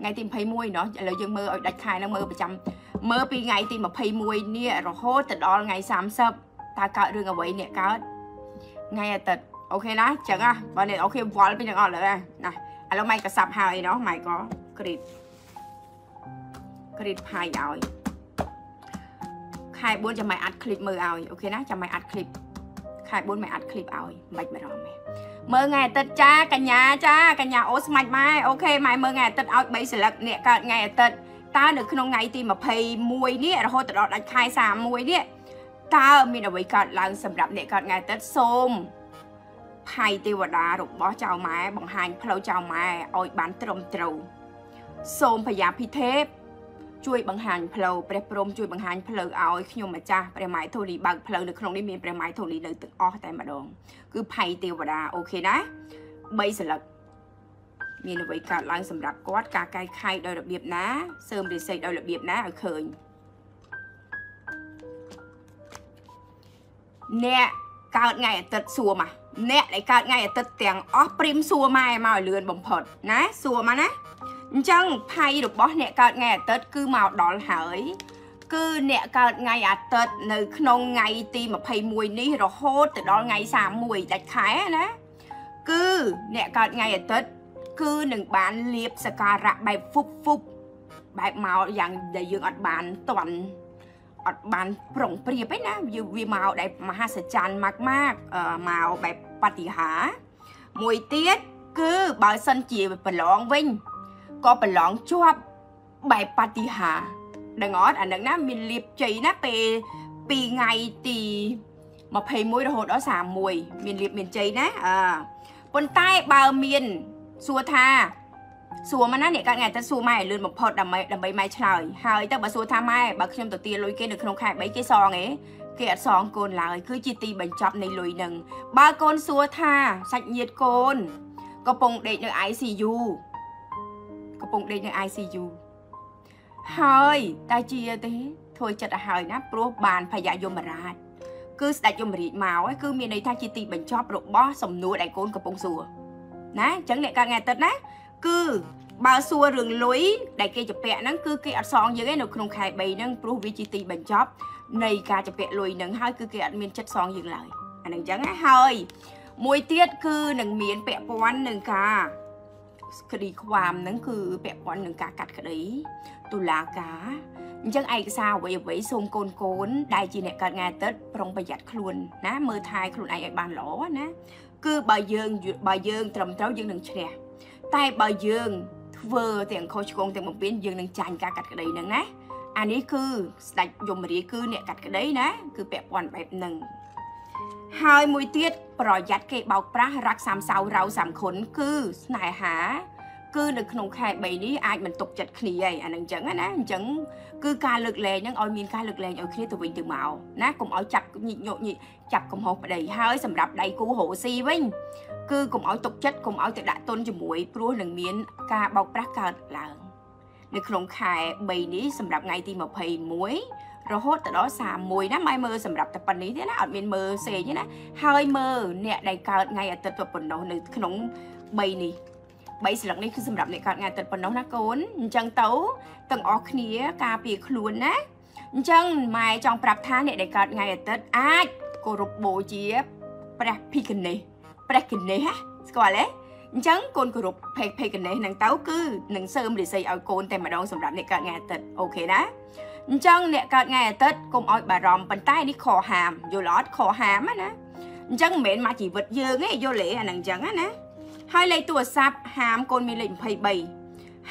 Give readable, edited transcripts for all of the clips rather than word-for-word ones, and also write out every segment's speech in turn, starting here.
ไงตีมพายมวยเนาะเรายังมือดัดคายเรามือประจำเมื่อปีไงตีมาพายมวยเนี่ยเราโคตรติดออนไงสามสับตากะเรื่องเอาไว้เนี่ยก็ไงติดโอเคนะจังอ่ะวันนี้โอเควอลเป็นยังอ่อนเลยนะแล้วไม่กระสับหายเนาะไม่ก็กรีดพายเอาใครบุญจะไม่อัดคลิปมือเอาโอเคนะจะไม่อัดคลิปใครบุญไม่อัดคลิปเอาไม่ร้องไหมเมื่อไงติดจ้ากัญญาโอ้สมัยไม่โอเคไม่เมื่อไงติดเอาใบสลักเนี่ยก็ไงติดตาหนึ่งขนมไงตีมาพายมวยเนี่ยเราโหติดออกดันคายสามมวยเนี่ยตามีเอาไว้ก่อนหลังสำหรับเนี่ยก็ไงติดส้มไพ่ตีวดาหลบบอเจ้าไม้บังหันพลาวเจ้าไม้เอาบ้านตรมตรูส้มพยาพิเทพช่วยบังหันพลาวเปรย์ปรมช่วยบังหันพลาวเอาขยมมาจ้าเปรย์ไม้โทรีบางพลาวหรือขนมนี่มีเปรย์ไม้โทรีเลยตึกอ้อแต่มาดองคือไพ่ตีวดาโอเคนะใบสลักมีเอาไว้การล้างสำหรับกวาดกาไก่ไข่โดยระเบียบนะเสริมดีเซลโดยระเบียบนะเคยเนี่ยการไงตัดซัวมาเนี่ยไอ้การไงตัดเตียงออฟปริมซัวมาไอ้มาเรือนบ่มผดนะซัวมานะจังไพ่ดอกบอสเนี่ยการไงตัดคือมาดอลหายคือเนี่ยการไงตัดในขนมไงตีมาไพ่มวยนี่เราโคตรแต่ดอลไงสามมวยจัดขายนะคือเนี่ยการไงตัดคือหนึ่งบานเลียบสการะใบฟุบฟุบใบมาอย่างเดียวอดบานตอนอดบานโปร่งเปรียบไปนะอยู่วีมาได้มหัศจรรย์มากๆมาแบบปฏิหาริย์มวยเตี้ยคือบาสันจีไปเป็นร้องวิ่งก็เป็นร้องชอบแบบปฏิหาริย์ดังนั้นอันนั้นนะมีลิบจีนะไปปีไงตีมาเพย์มวยโหดอ้อสามมวยมีลิบมีจีนะบนใต้บาเมียนสัวทาสัวมันนั่นเนี่ยการงานจะสัวไม่เลื่อนแบบพอดำใบไม้เฉยหายแต่แบบสัวทำไม่แบบขยมตัวตีลุยเกลือขนมไข่ใบเกสรไงเกลือสองโกนลายคือจีตีบรรจับในลุยหนึ่งบาโกนสัวทาสัญญาโกนกระปงเด็กใน ICU กระปงเด็กใน ICU หายตาจีตีถอยจัดหายนะโปรบานพญายมราชคือแต่ยมรีมาไว้คือมีในทางจีตีบรรจับรบบอสมนัวไอโกนกระปงสัวนะจังเนี่ยการงานตัดนะคือบาซัวเรื่องลุยได้เกจะเปะนั่นคือเกอัดซองเยอะแค่หนูขนมไข่ใบนั่งปลูกวิจิตีบรรจบในการจะเปะลุยหนึ่งให้คือเกอัดเมียนจัดซองอย่างไรอันนั้นจังไงเฮ้ยมวยเตี้ยคือหนึ่งเมียนเปะปวันหนึ่งค่ะคดีความนั่นคือเปะปวันหนึ่งการกัดคดีตุลาการจังไอ้สาวไว้ทรงโกนได้จีเนี่ยการงานตัดปรองประหยัดคลุนนะมือไทยคลุนไอ้บานหล่อนะคือบาเยิงตรมเต้ายังหนึ่งเชียใต้บาเยืองเวอร์เตียงโคชกงเตียงบงเปียนยืงหนึ่งจานการกัดกระดิ่งหนึ่งนะอันนี้คือสไลด์ยมรีคือเนี่ยกัดกระดิ่งนะคือแปะปอนแบบหนึ่งหายมวยเตี้ยปล่อยยัดเกะเบาปลารักสามสาวเราสามคนคือสนายหาคือหนึ่งขนมไข่ใบนี้ไอ้มันตกจัดคลีไออันนั้นจังนะจังคือการเลือกแรงยังเอามีการเลือกแรงเอาคลีตัววิ่งตัวเมานะกลุ่มเอาจับหยิบโยนจับกลุ่มหกประเดี๋ยวหายสำหรับใดกูโหซีวิ่งคือกลุ่มเอาตกจัดกลุ่มเอาแต่ด่าต้นจมูกปลัวหนึ่งเมียนกาบอกประกาศหลังหนึ่งขนมไข่ใบนี้สำหรับไงตีมาเพย์มวยเราโหดแต่เราสามมวยนะไม่มือสำหรับแต่ปันนี้เนี่ยนะอัดเมียนมือเสียเนี่ยนะหายมือเนี่ยใดการไงอัดตัวปนเราหนึ่งขนมใบนี้ใบสลักนี่คือสำหรับในการงานตัดปนน้องนักโกนจังเต้าต่างออกเนี้ยกาปีคล้วนนะจังไม่จองปรับท่าเนี่ยในการงานตัดอาจโกรบโบเจี๊ยบแปรพิกันเนยแปรกันเนยฮะสกอตเลยจังโกนโกรบเพกันเนยหนังเต้าคือหนังเสริมหรือใส่เอาโกนแต่มาดองสำหรับในการงานตัดโอเคนะจังเนี่ยการงานตัดกลมอ้อยบารอมปันใต้นี่คอหามโยลอดคอหามนะจังเหม็นมาจีวัดเยอะไงโยเล่หนังจังนะให้เลยตัวซับหามโกนมีเลยภัยใบ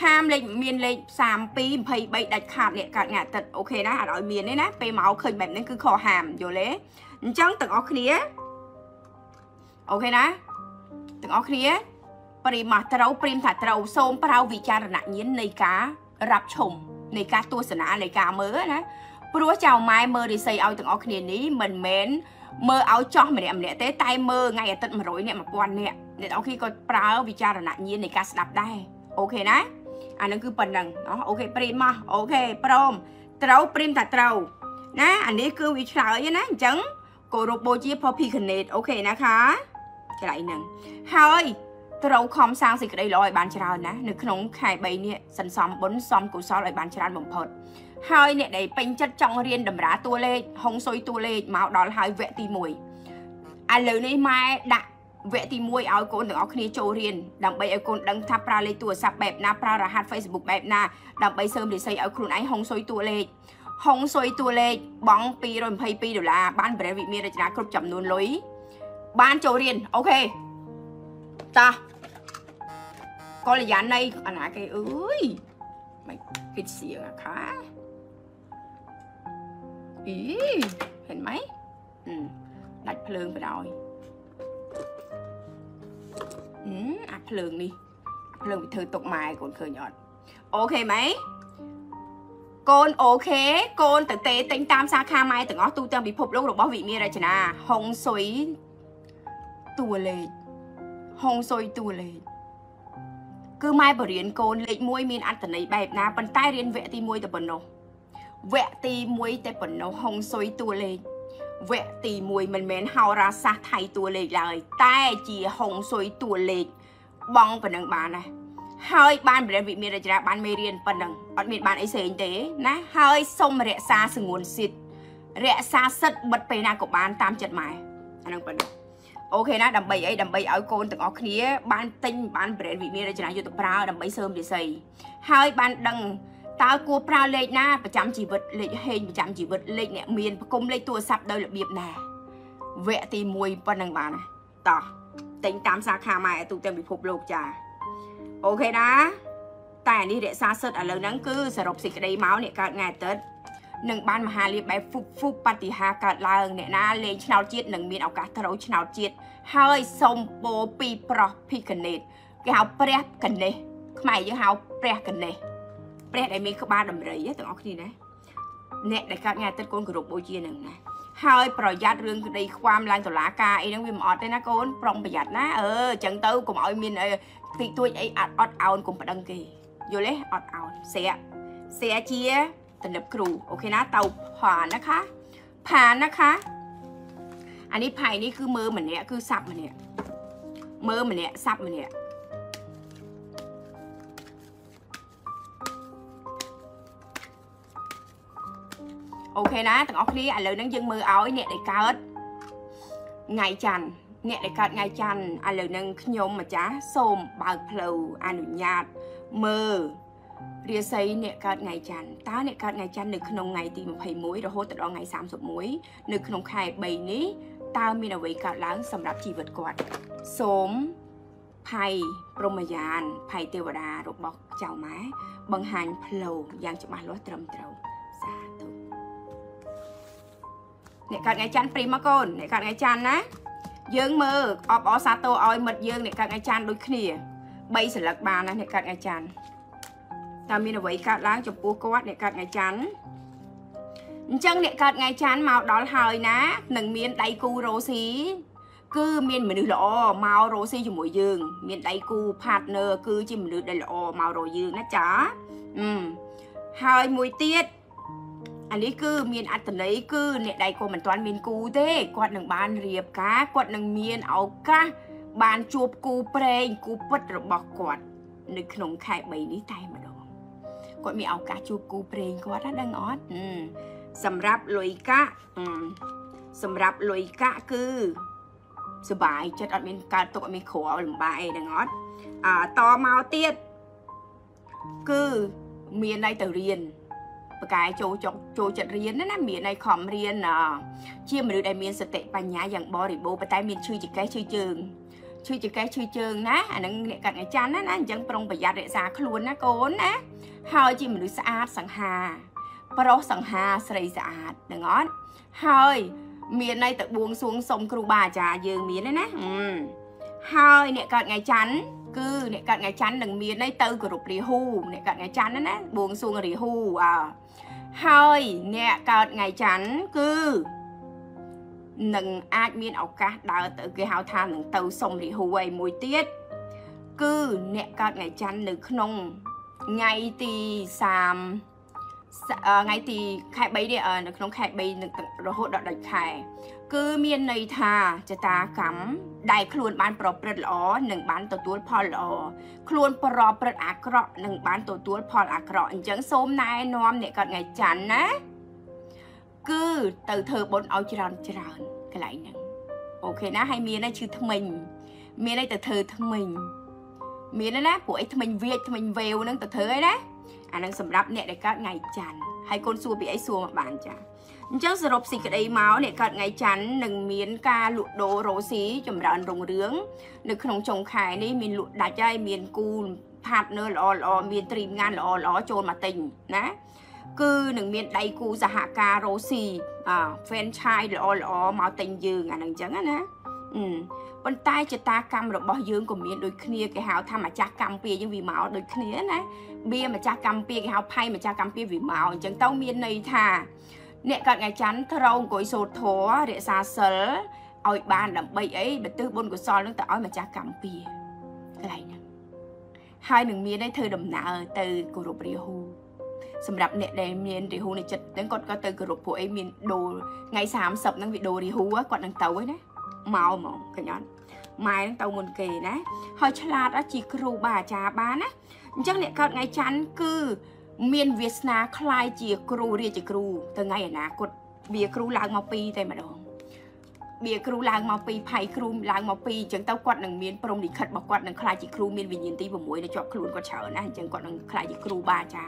หามเลยมีเลยสามปีภัยใบดัดขาดเนี่ยการงานตัดโอเคนะอร่อยมีเนี่ยนะไปเมาเคยแบบนั้นคือคอหามโยเล่จังตึกออกเคลียโอเคนะตึกออกเคลียปริมาตรเราปริมถัดเราโซมเราวิจารณะเย็นในการรับชมในการตัวสนาในการเมื่อนะเพราะว่าเจ้าไม้เมื่อดิเซเอาตึกออกเคลียนี้เหมือนเม้นเมื่อเอาจ้องมาเนี่ยมันเนี่ยเต้ไตเมื่อไงตัดมาโรยเนี่ยมาปวนเนี่ยเดี๋ยวเอาขี้ก็เปล่าวิจารณะเย็นในการสนับได้โอเคนะอันนั้นคือปัญหาเนาะโอเคปริมาโอเคพร้อมเราปริมถัดเรานะอันนี้คือวิชาเลยนะจังโกโรโบจีพอพีคเนตโอเคนะคะไหลหนึ่งเฮ้ย เราคอมสร้างสิ่งใดลอยบานชรานะในขนมไข่ใบเนี่ยสันซ้อมบนซ้อมกุศลลอยบานชราหม่อมพดไฮเนี่ยได้เป็นจัดจองเรียนดัมราตัวเลขหงซอยตัวเลขมาดอลไฮเวตีมวยอันเลยในไม้ดักเวทีมวยเอาคนถึงเอาคณีโจเรียนดังไปเอาคนดังทับปลาเลยตัวสับแบบนาปลารหัสเฟซบุ๊กแบบนาดังไปเสริมหรือใส่เอาครูไอหงซอยตัวเลขหงซอยตัวเลขบ้องปีรอนไพปีเดี๋ยวละบ้านเบรวิมีรจนาครบจำนวนเลยบ้านโจเรียนโอเคจ้าก็เลยยันในอันไหนกันเอ้ยไม่ปิดเสียงอะค่ะอีเห็นไหมดัดเพลิงไปหน่อยอัดเพลิงนี่เพลิงเธอตกไม้โกนเคยหยอดโอเคไหมโกนโอเคโกนแต่เตะเต็งตามสาขาไม้แต่งอตู้เติมบิภพโลกหลวงบ่อวิมีราชนาหงสวยตัวเลขหงสวยตัวเลขคือไม้บริเวณโกนเลขมวยมีอันแต่ในแบบนะปันใต้เรียนเวทีมวยแต่ปนโนเวทีมวยแต่ปนโนหงสวยตัวเลขเวตีมวยมันเหม็นเฮาราซาไทยตัวเล็กเลยใต้จีหงสวยตัวเล็กบ้องปนังบานนะเฮ้ยบ้านเบรนวิมีราชนาบ้านเมเรียนปนังอดมีบ้านไอเซนเตนะเฮ้ยส้มเรซาสงวนสิทธิ์เรซาสัดบัดไปนากับบ้านตามจดหมายอันนั้นปนังโอเคนะดับใบไอดับใบเอาโกนต่างออกนี้บ้านติงบ้านเบรนวิมีราชนาอยู่ตะปราดับใบเสริมดีใส่เฮ้ยบ้านดังตากัวปลาเล็กหน้าประจำจีบเล็กเฮงประจำจีบเล็กเนี่ยเมียนประกมเล็กตัวสับโดยระเบียบแน่เวทีมวยปนังบานะต่อเต็งตามสาขาใหม่ตูเต็มไปพบโลกจ้าโอเคนะแต่นี่เด็กซาเซิร์ตอะไรนั่นคือสรุปสิกระไดเมาส์เนี่ยการงานเติร์ดหนึ่งบ้านมหาลีบแบบฟุบปฏิหาการลางเนี่ยนะเลนชนาจิตหนึ่งเมียนเอาการทะเลาะชนาจิตเฮ้ยสมโปปีปรพิกันเนตแกเอาเปรียบกันเลยทำไมยังเอาเปรียบกันเลยเปรตไอ้เมฆบ้านดำเรย์แต่ออกนี่นะเน็ตได้การงานตัดโกนกระดูกโบจีหนึ่งนะเฮ้ยปล่อยยัดเรื่องในความแรงต่อลากาไอ้นักวิมออดได้นะโกนปรองประหยัดนะจังเต้ากลุ่มไอ้มินไอ้ติดตัวไอ้ออดเอากลุ่มประดังกีอยู่เลยออดเอาเสียเชียตันดับครูโอเคนะเตาผ่านนะคะอันนี้ไผ่นี่คือมือเหมือนเนี้ยคือซับเหมือนเนี้ยมือเหมือนเนี้ยซับเหมือนเนี้ยโอเคนะต่างออกนี้อันเลยนั่งยังมือเอาเนี่ยได้การไงจันเนี่ยได้การไงจันอันเลยนั่งยมมาจ้าส้มบางเพลอนุญาตมือเรียสัยเนี่ยการไงจันตาเนี่ยการไงจันหนึ่งขนมไงตีมาไผ่มุ้ยเราโหตัดเอาไงสามศพมุ้ยหนึ่งขนมไข่ใบนี้ตามีเอาไว้การล้างสำหรับชีวิตกวดสมไผ่ปรมยานไผ่เทวดารูปบอกเจ้าไม้บางหันเพลยังจะมาลดเติมเตาสาธุเนี่ยการไงจันปริมาโกนเนี่ยการไงจันนะยืงมือออบอซาโตออยหมดยืงเนี่ยการไงจันโดยเคลียใบสลักบานนะเนี่ยการไงจันตามีเอาไว้การล้างจมูกกวาดเนี่ยการไงจันจังเนี่ยการไงจันมาดอลหอยนะหนึ่งเมียนไตกูโรซีคือเมียนเหมือนหล่อมาโรซีอยู่หมวยยืงเมียนไตกูพาดเนอร์คือจิ้มหรือไตหล่อมาโรยืงนะจ๊ะหอยมวยเตี้ยอันนี้คือเมียนอัตเลยคือเนี่ยใดก็เหมือนตอนเมียนกูเต้กวดหนึ่งบานเรียบกะกวดหนึ่งเมียนเอากะบานจูบกูเปรงกูปัดระบอกกวดหนึ่งขนมไข่ใบนี้ไตมาดองกวดมีเอากะจูบกูเปรงกวดดังออดสำหรับลอยกะสำหรับลอยกะคือสบายจัดอัดเมียนการตกเมียนขวาวลำบายดังออดต่อมาเตี้ยคือเมียนได้แต่เรียนปกายโจจัดเรียนนั่นนะเมียในคอมเรียนเชี่ยมหรือได้เมียนสเตปัญญาอย่างบริบูรณ์ปกายเมียนชื่อจิกแกชื่อเจิงชื่อจิกแกชื่อเจิงนะอันนั้นเนี่ยการไงจันนั่นนะยังปรงประหยัดเรศาขลุ่นนะโกนนะเฮาจิมหรือสะอาดสังหาปรสังหาใส่สะอาดดังอ้อนเฮาเมียในตะบวงสวงสมครูบาจ่าเยิงเมียนั่นนะเฮาเนี่ยการไงจันคือเนี่ยการไงจันหนึ่งเมียในเตอร์กรุบรีฮูเนี่ยการไงจันนั่นนะบวงสวงรีฮูเฮ้ยเนี่ยการไงจันคือหนึ่งอาจมีนเอากะดาวเตอร์เกี่ยวทานหนึ่งเตอร์ส่งรีฮูไว้มวยเตี้ยคือเนี่ยการไงจันหนึ่งขนมไงตีสามไงตีไข่ใบเดียหนึ่งขนมไข่ใบหนึ่งระหูดอกไข่ คือเมียนในทาจะตากำได้คลวนบ้านปลอบเปลือกอ๋อหนึ่งบ้านตัวพอลอ๋อคลวนปลอบเปลือกอักระหนึ่งบ้านตัวพอลอักระอันจังส้มนายน้อมเนี่ยก็ไงจันนะคือเตอเธอบนเอาจรานกันหลายหนึ่งโอเคนะให้เมียได้ชื่อทมินเมียได้แต่เธอทมินเมียได้นะผัวไอ้ทมินเวียทมินเวลนั่งแต่เธอนะอันนั้นสำหรับเนี่ยได้ก็ไงจันให้คนซัวไปไอ้ซัวมาบ้านจ้ะเจ้าสรุปสิกระไดเมาส์เนี่ยกัดไงจันหนึ่งเมียนกาหลุดโดโรซีจำรันรงเรืองหนึ่งขนมชงขายนี่เมียนหลุดดาใจเมียนกูพาดเนอร์อ๋อเมียนตรีมงานอ๋อโจนมาติงนะคือหนึ่งเมียนไดกูสหกาโรซีแฟนชายอ๋อมาติงยืงอ่ะหนึ่งจังอ่ะนะบนใต้จะตากรรมหรือบอยืงกับเมียนโดยเคลียร์แกหาวทำมาจากกรรมเปียยังวีเมาส์โดยเคลียร์นะเบียมาจากกรรมเปียแกหาวไพ่มาจากกรรมเปียวีเมาส์จังเต้าเมียนในท่าเนี่ยกัดไงจันทราองกุยโซโถเรศาเสลเอาอีกบ้านดับใบไอ้แบบตื้อบนกุยซอนตั้งแต่อ้อยมาจากกำปีอะไรเนี่ยให้หนึ่งเมียได้เธอดำหนาเตยกุรบริฮูสำหรับเนี่ยเดเมียนริฮูในจัดตั้งกอดก็เตยกุรบผัวไอ้เมียนโดไงสามสับนั่งวิโดริฮูว่ากอดนั่งเตาไว้นะเมาหมองกันย้อนไม้นั่งเตาเงินเกยนะหอยฉลาดอาชีครูบาจาบ้านนะจังเนี่ยกัดไงจันคือเมียนเวียสนาคลายจีกรูเรียจีกรูแต่ไงอะนะกดเบียกรูล้างมาปีแต่มาดองเบียกรูล้างมาปีไผ่กรูล้างมาปีจังเต้ากวดหนังเมียนปรมดิขัดบอกกวดหนังคลายจีกรูเมียนวิญญาณตีบ่มวยในจอบครูนกวดเฉานะจังกวดหนังคลายจีกรูบาจา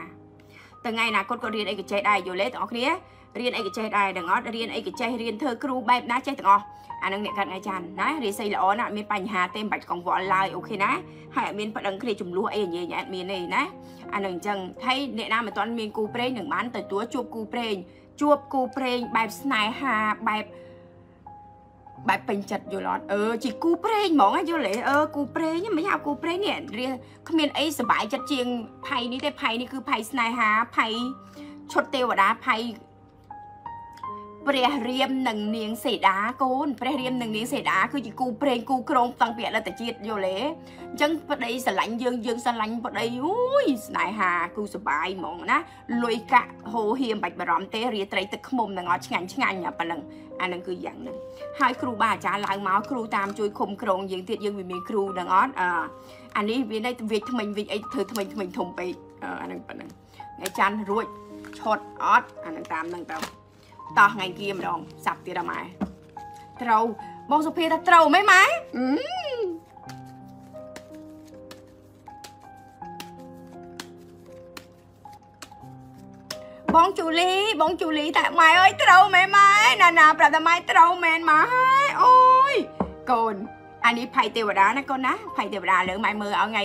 แต่ไงนะกดก็เรียนไอ้กระจายได้อยู่เละต่อเนี้ยเรียนไอ้กระจายได้ดังอ๋อเรียนไอ้กระจายเรียนเธอกรูแบบนะใจต่ออันนั้นเนี่ยการอาจารย์นะเรียนใส่ละอ๋อนะเมียนปัญหาเต็มบัตรของวอลไลน์โอเคนะให้เมียนประดังเคลียร์จุ่มล้วเองเงี้ยเมียนเลยนะอันหนึ่งจังให้เนี่ยนะเหมือนตอนเมียนกูเพลงหนึ่งมันแต่ตัวจูบกูเพลงแบบสไนฮาแบบเป็นจัดอยู่หลอดจีกูเพลงหมองอะเยอะเลยกูเพลงเนี่ยไม่อยากกูเพลงเนี่ยเรียนเขาเมียนไอ้สบายจัดเจียงไพ่นี่แต่ไพ่นี่คือไพ่สไนฮาไพ่ชดเตวดาไพ่เปรียเรียมหนึ่งเนียงเสดาโกนเปรียเรียมหนึ่งเนียงเสดาคือจีกูเพลงกูโครงตังเปียแล้วแต่จีดอยู่เลยจังปะเดี๋ยวสลังยืงสลังปะเดี๋ยวอุ้ยนายหากูสบายมองนะลอยกะโหเฮียมบัดบารอมเตเรียไตรตะขมมนางอชงันอย่าปะลังอันนั้นคืออย่างหนึ่งให้ครูบาอาจารย์ล้างเมาส์ครูตามจุยคมโครงยืงติดยืงวิมีครูนางออันนี้วิได้วิทำไมวิไอเธอทำไมทมไปอันนั้นปะลังไอจันรวยชดออันนั้นตามต่อไงเกมดองสับตีละไม้เตาบองสุพีตะเตาไม่ไหมบองจูลีแต่ไม้เอ้ยเตาไม่ไหมนาปลาตะไม้เตาแมนไม้โอ้ยโกนอันนี้ไผ่เตวดานะโกนนะไผ่เตวดาเหลืองไม้มือเอาไง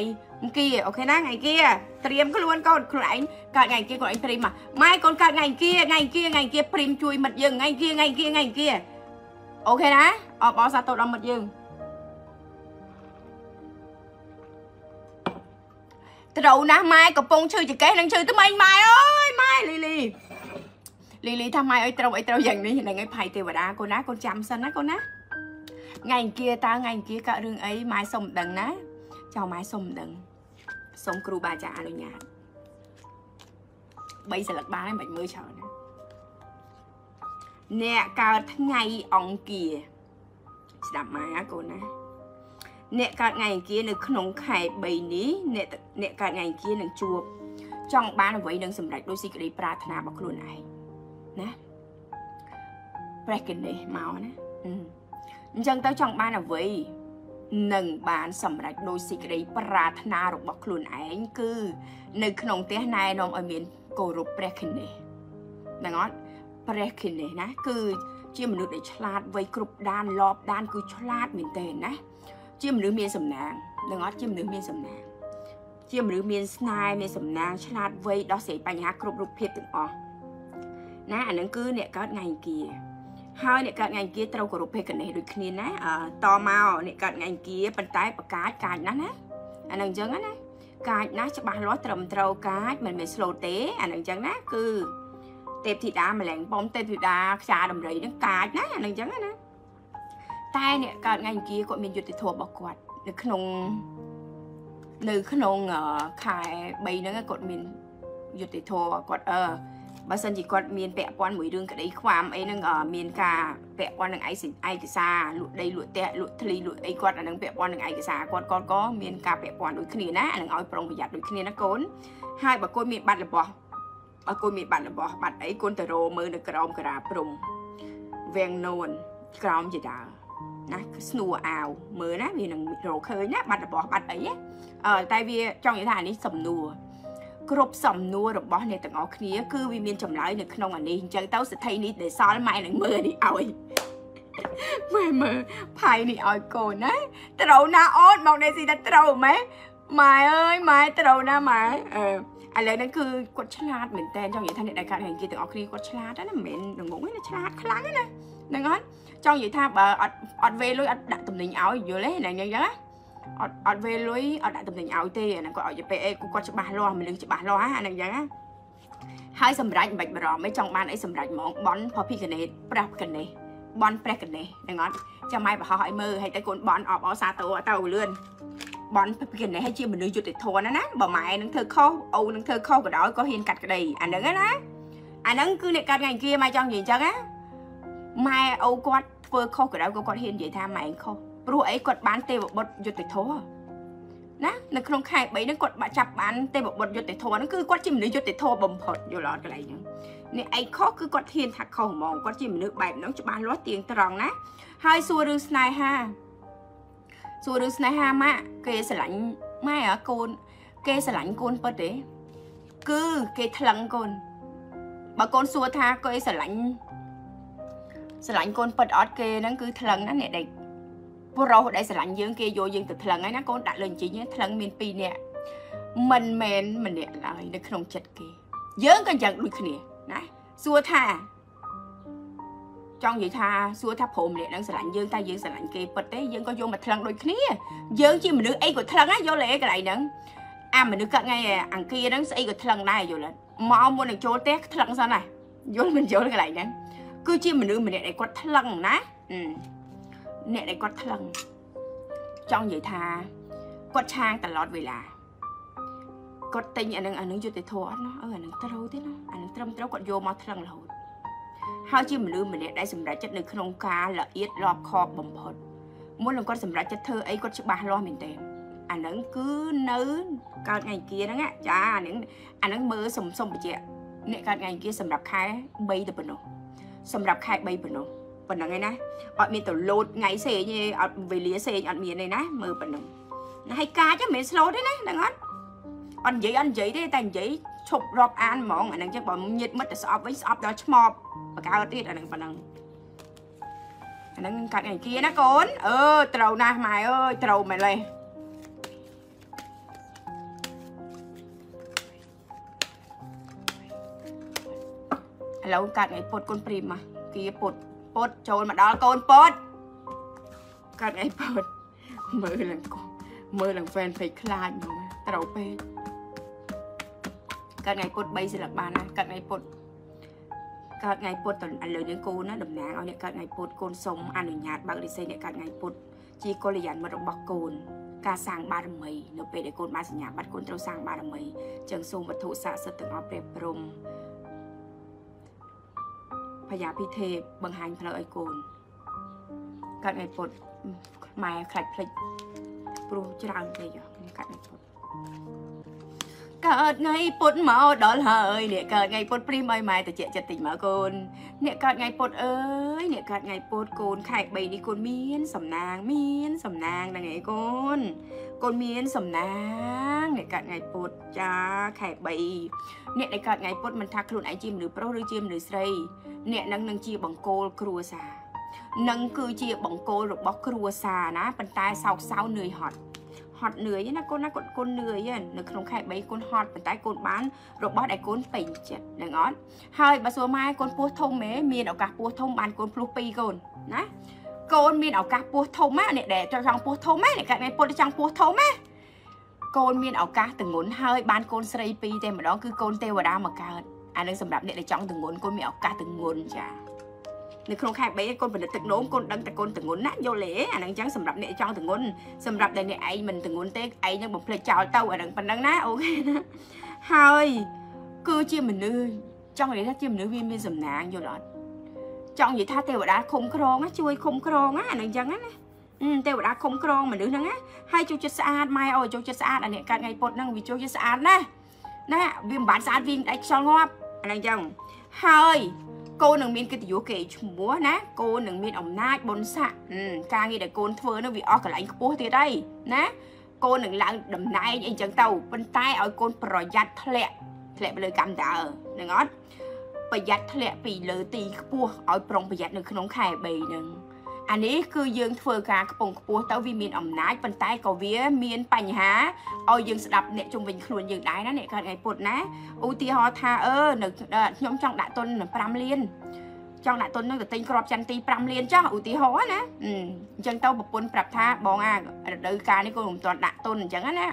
เกี้ยโอเคนะไงเกี้ยเตรียมก็ล้วนก็คุณไอ้กัดไงเกี้ยคุณไอ้พริมอ่ะไม่คนกัดไงเกี้ยพริมช่วยมัดยึงไงเกี้ยโอเคนะออกบอสตัวเรามัดยึงตรูนะไม่กับปงชื่อจะแก้หนังชื่อตัวมันไม่ลีทำไมไอ้ตรูอย่างนี้อย่างไงไผ่เทวดาคนนะคนจำซะนะคนนะไงเกี้ยตาไงเกี้ยกับเรื่องไอ้ไม่สมดังนะเจ้าไม้ส้มดังส้มครูบาอาจารย์อนุญาตใบสลักบ้านให้ใบมือเฉานะเนี่ยเกิดทั้งไงองเกียสลับมาโกนนะเนี่ยเกิดไงเกียหนึ่งขนมไข่ใบนี้เนี่ยเกิดไงเกียหนึ่งจูบจ้องบ้านไว้หนึ่งสำหรับดูสิกรีปราธนาบักลุนไอนะแปลกันเลยเมานะยังเต้าจ้องบ้านเอาไว้หนึ่งบานสำหรับโดยสิกรีปราธนาหรอกบอกคลุนไอ้คือหนึ่งขนมเตี้ยนายนมอเมนโกรบเปรคินเน่ดังนั้นเปรคินเน่นะคือเชี่ยมนุษย์ได้ฉลาดไว้กรุบด้านรอบด้านคือฉลาดเหมือนเต้นนะเชี่ยมนุษย์เมียนสำนางดังนั้นเชี่ยมนุษย์เมียนสำนางเชี่ยมนุษย์เมียนสไนเมียนสำนางฉลาดไว้ดอเสียปัญหากรุบรูปเพชรถึงออกนะอันนั้นคือเนี่ยก็ไงเกียให้เนี่ยการงานเกียร์เรากรุบเพกันในดุจนี้นะต่อมาเนี่ยการงานเกียร์เป็นไตประกาศการนั้นนะอันนั้นจังนะการนะจะบานล้อเติมเราการมันเป็นสโลเตอันนั้นจังนะคือเตปธิดาแมลงปอมเตปธิดาชาดำไรนั่งการนะอันนั้นจังนะไตเนี่ยการงานเกียร์ก็มีจุดติดถั่วบอกวัดหรือขนมขายใบนั้นก็มีจุดติดถั่วกด bà sân chỉ còn miền bẹ quan mũi đường cái đấy khoam ấy đang ở miền cả bẹ quan đang ai xịn ai cái xa lụi đây lụi tẹ lụi thề lụi ấy quạt là đang bẹ quan đang ai cái xa quạt con có miền cả bẹ quan đối kia ná đang ở phòng bị giặt đối kia ná cốn hai bà cô miền bạt là bò bà cô miền bạt là bò bạt ấy côn tờ rô mơ được crom cả prom vàng nôn crom gì đóนะสนัวเอาเมื่อนะมีหนังโรเคยนะบัตรบอบัตรไอ้เนี่ยแต่เวียจองอย่างนี้สำนัวกรบสำนัวหรือบอในต่างอคเนี้ยคือวิมีนจำเลยหนึ่งขนมอันนี้จังเต้าสุดท้ายนี้เดี๋ยวซ้อนไม้หนังเมื่อนี่เอาไอ้เมื่อภายนี่เอาโกนนะเต่าหน้าออดมองในสีนั้นเต่าไหมไม้เอ้ยไม้เต่าหน้าไม้อะไรนั่นคือกดฉลาดเหมือนแต่จองอย่างนี้ในการแข่งกีฬาต่างอคเนี้ยกดฉลาดนั่นเหม็นหนังงงนี่ฉลาดคลั่งนะนั่นจองอย่างท่าบอดเวลุยอดดักตุ่มหนิงเอาอยู่เลยนั่นยังยังอดเวลุยอดดักตุ่มหนิงเอาตีนั่นก็อดจะไปเอกูก็จะบาล้อมันเลยจะบาล้อนั่นยังยังให้สำรักแบบรอไม่จองบ้านไอ้สำรักมองบอลพอพี่กันเองปรับกันเองบอลแปรกันเองนั่นงั้นจะไม่แบบหอยมือให้ตะโกนบอลออกเอาซาโตะเต่าเลื่อนบอลพี่กันเองให้ชี้มันเลยจุดติดโทนะนะบ่หมายนั่งเธอเข้าเอานั่งเธอเข้าก็ได้ก็เห็นกัดกันได้อันนั้นนะอันนั้นคือในการงานกี้มาจองอย่างจังนะไม่เอากอดเฟอร์เข้าก็ได้ก็กอดเห็นใหญ่ท่าไม่เข้าปลุกไอ้กอดบ้านเตะบดหยุดติดโทนะในโครงข่ายใบนั้นกอดมาจับบ้านเตะบดหยุดติดโทนั่นคือกอดจิ้มหรือหยุดติดโทบ่มผดอยู่หลอดอะไรอย่างนี้ไอ้ข้อคือกอดเห็นถักเข่ามองกอดจิ้มหรือใบน้องจะบ้านล้อเตียงตรองนะให้ซัวรึสไนห้าซัวรึสไนห้ามะเกย์สลันไม่เหรอโกนเกย์สลันโกนปะเด๋คือเกย์ทลังโกนบะโกนซัวท่าเกย์สลันสลันโกนเปิดออดเกนั่นคือทลังนั่นเนี่ยเด็กพวกเราได้สลันยืงเกยโยยืงติดทลังไงนะโกนดัดเลยจริงเนี่ยทลังมีนปีเนี่ยมันแมนมันเนี่ยอะไรในขนมเจ็ดเกยยืงกันอย่างดุขณีนะสัวท่าจ้องใหญ่ท่าสัวท่าผมเนี่ยนั่งสลันยืงตายืงสลันเกยเปิดได้ยืงก็โยมาทลังดุขณียืงจีมันนึกไอ้กับทลังนะโยเลยกระไรนั่งอ่ะมันนึกกันไงอังเกยนั่งไอ้กับทลังได้อยู่แล้วมองบนหนึ่งโจเต็กทลังซะหน่อยโยมันโยเลยกระไรนั่งcứ chim mình đưa mình để quật thằng ná, nè để quật thằng, trong vậy thà, quật sang tận lót về là, quật tinh anh đang chưa thể thua nó, anh đang trâu thế nó, anh đang trâu quật vô mò thằng là hụt, hai chim mình đưa mình để đại sủng đại chất được khôn cá là yết lọp kho bầm phật, muốn làm quật sủng đại chất thơ ấy quật ba lo mình tèm, anh đang cứ nứ cả ngày kia đó nghe, cha anh đang mơ sùng sùng bịch chẹt, nè cả ngày kia sủng đại khai bay từ bên đó.สำหรับใครใบปนงปนงไงนะอดมีแต่โหลดไงเสียเงี้ยอดเวลีเสียอดมีเลยนะมือปนงให้กาจะเหม็นโลดได้นะดังนั้นอันใหญ่ได้แต่ใหญ่ชกรอบอันมองอันนั้นจะบอกยึดมัดแต่สอบไว้สอบดอกชมอบปากกาตีอันนั้นปนงอันนั้นการอย่างกี้นะก่อนเตาหน้าหมายเตาหมายเลยแล้วการไงปดก้นปริมมากีปดโจนมาดอลโกนปดการไงปดมือหลังแฟนไปคลานอยู่นะแต่เราไปการไงปดใบศิลปะนะการไงปดตอนอันเลยเลี้ยงกูนะดมน้ำเอาเนี่ยการไงปดโกนสมอนุญาตบางดิเซเนี่ยการไงปดจีโกลยันมาดบอกโกนการสร้างบารมีเราไปได้โกนมาสัญญาบัดโกนเราสร้างบารมีจังทรงวัตถุศาสตร์ต่างอเปรปรมพยาพิเทพบังหันพลอยโกนการไงปดมาขัดพลิกปลูจรังเลยอย่างนี้การไงปดการไงปดมาดอลเฮยเนี่ยการไงปดปริมไม่มาแต่เจ๊จะติดมาโกนเนี่ยการไงปดเนี่ยการไงปดโกนไข่ใบนี่โกนเมียนสำนางนั่งไงโกนเมียนสำนางเนี่ยการไงปดจ้าไข่ใบเนี่ยในการไงปดมันทักลุ่นไอจิมหรือโปรหรือจิมหรือไรเนี่ยนังจีบังโกลครัวซานังคือจีบังโกลหรือบล็อกครัวซานะปันตายสาวเหนื่อยหอดเหนื่อยยันนะก้นนะก้นเหนื่อยยันนึกขนมไข่ใบก้นหอดปันตายก้นบ้านหรือบล็อกไอ้ก้นเป่งเจ็ดนั่งอ้อนเฮ้ยบาสัวไม้ก้นปูทงเมย์มีนเอากาปูทงบ้านก้นพลูปีก้นนะก้นมีนเอากาปูทงแม่เนี่ยแดดจังปูทงแม่เนี่ยการไงปดจังปูทงแม่ก้นมีนเอากาตึงงุนเฮ้ยบ้านก้นสไลปีแต่มาดองคือก้นเตวดามาเกิดอันนึงสำหรับเนี่ยในจ้องถึงงนก้นมีออกกาถึงงนจ้ะในโครงข่ายใบก้นเป็นตึกโน้มก้นดังแต่ก้นถึงงนนะโยเล่อันนั้นจังสำหรับเนี่ยจ้องถึงงนสำหรับในไอมันถึงงนเต้ไอยังบอกเพลย์เจ้าเต้าอันนั้นเป็นดังนะโอเคนะเฮ้ยคือจีมันเลย Trong vậy ta chim nữ viên bên dùm nàng vô lọt Trong vậy ta tèo bà đã khung krong á Chui khung krong á Nâng chân á Tèo bà đã khung krong mà nữ nâng á Hay chú chất sát mai ôi chú chất sát Anh này càng ngày bột nâng vì chú chất sát á Nà viên bán sát viên đáy cho ngọp Nâng chân Hơi Cô nâng miên kì tì vô kì chú múa ná Cô nâng miên ổng nai bốn sạ Càng nghe để cô thơ nó vì ọc cả lãnh bố thế đây Ná Cô nâng lãng đầm nai anh chân tàu Bên tay ôi cô bà giặt lẹ Lẹ bà lời cầm đỡ Nâng ớt Bà giặt lẹ bì lỡ tì bố Ôi bông bà giặt nâng khá nông khai bì nâng Anh ấy cứ dương thơ gà cái bông bố Tao vì miên ổng nai bên tay có vía miên bành há Ôi dương sẽ đập nẹ chung vinh khuôn dương đáy ná nẹ gần ngày bột ná Ôi tì hò tha ơ nâng nhóm trong đại tôn nâng pram liên Trong đại tôn nâng tự tinh crop chăn tì pram liên cho Ôi tì hò ná Chân tao bập bôn prap tha bóng à Đời ca này cô nông toàn đại tôn chẳng á ná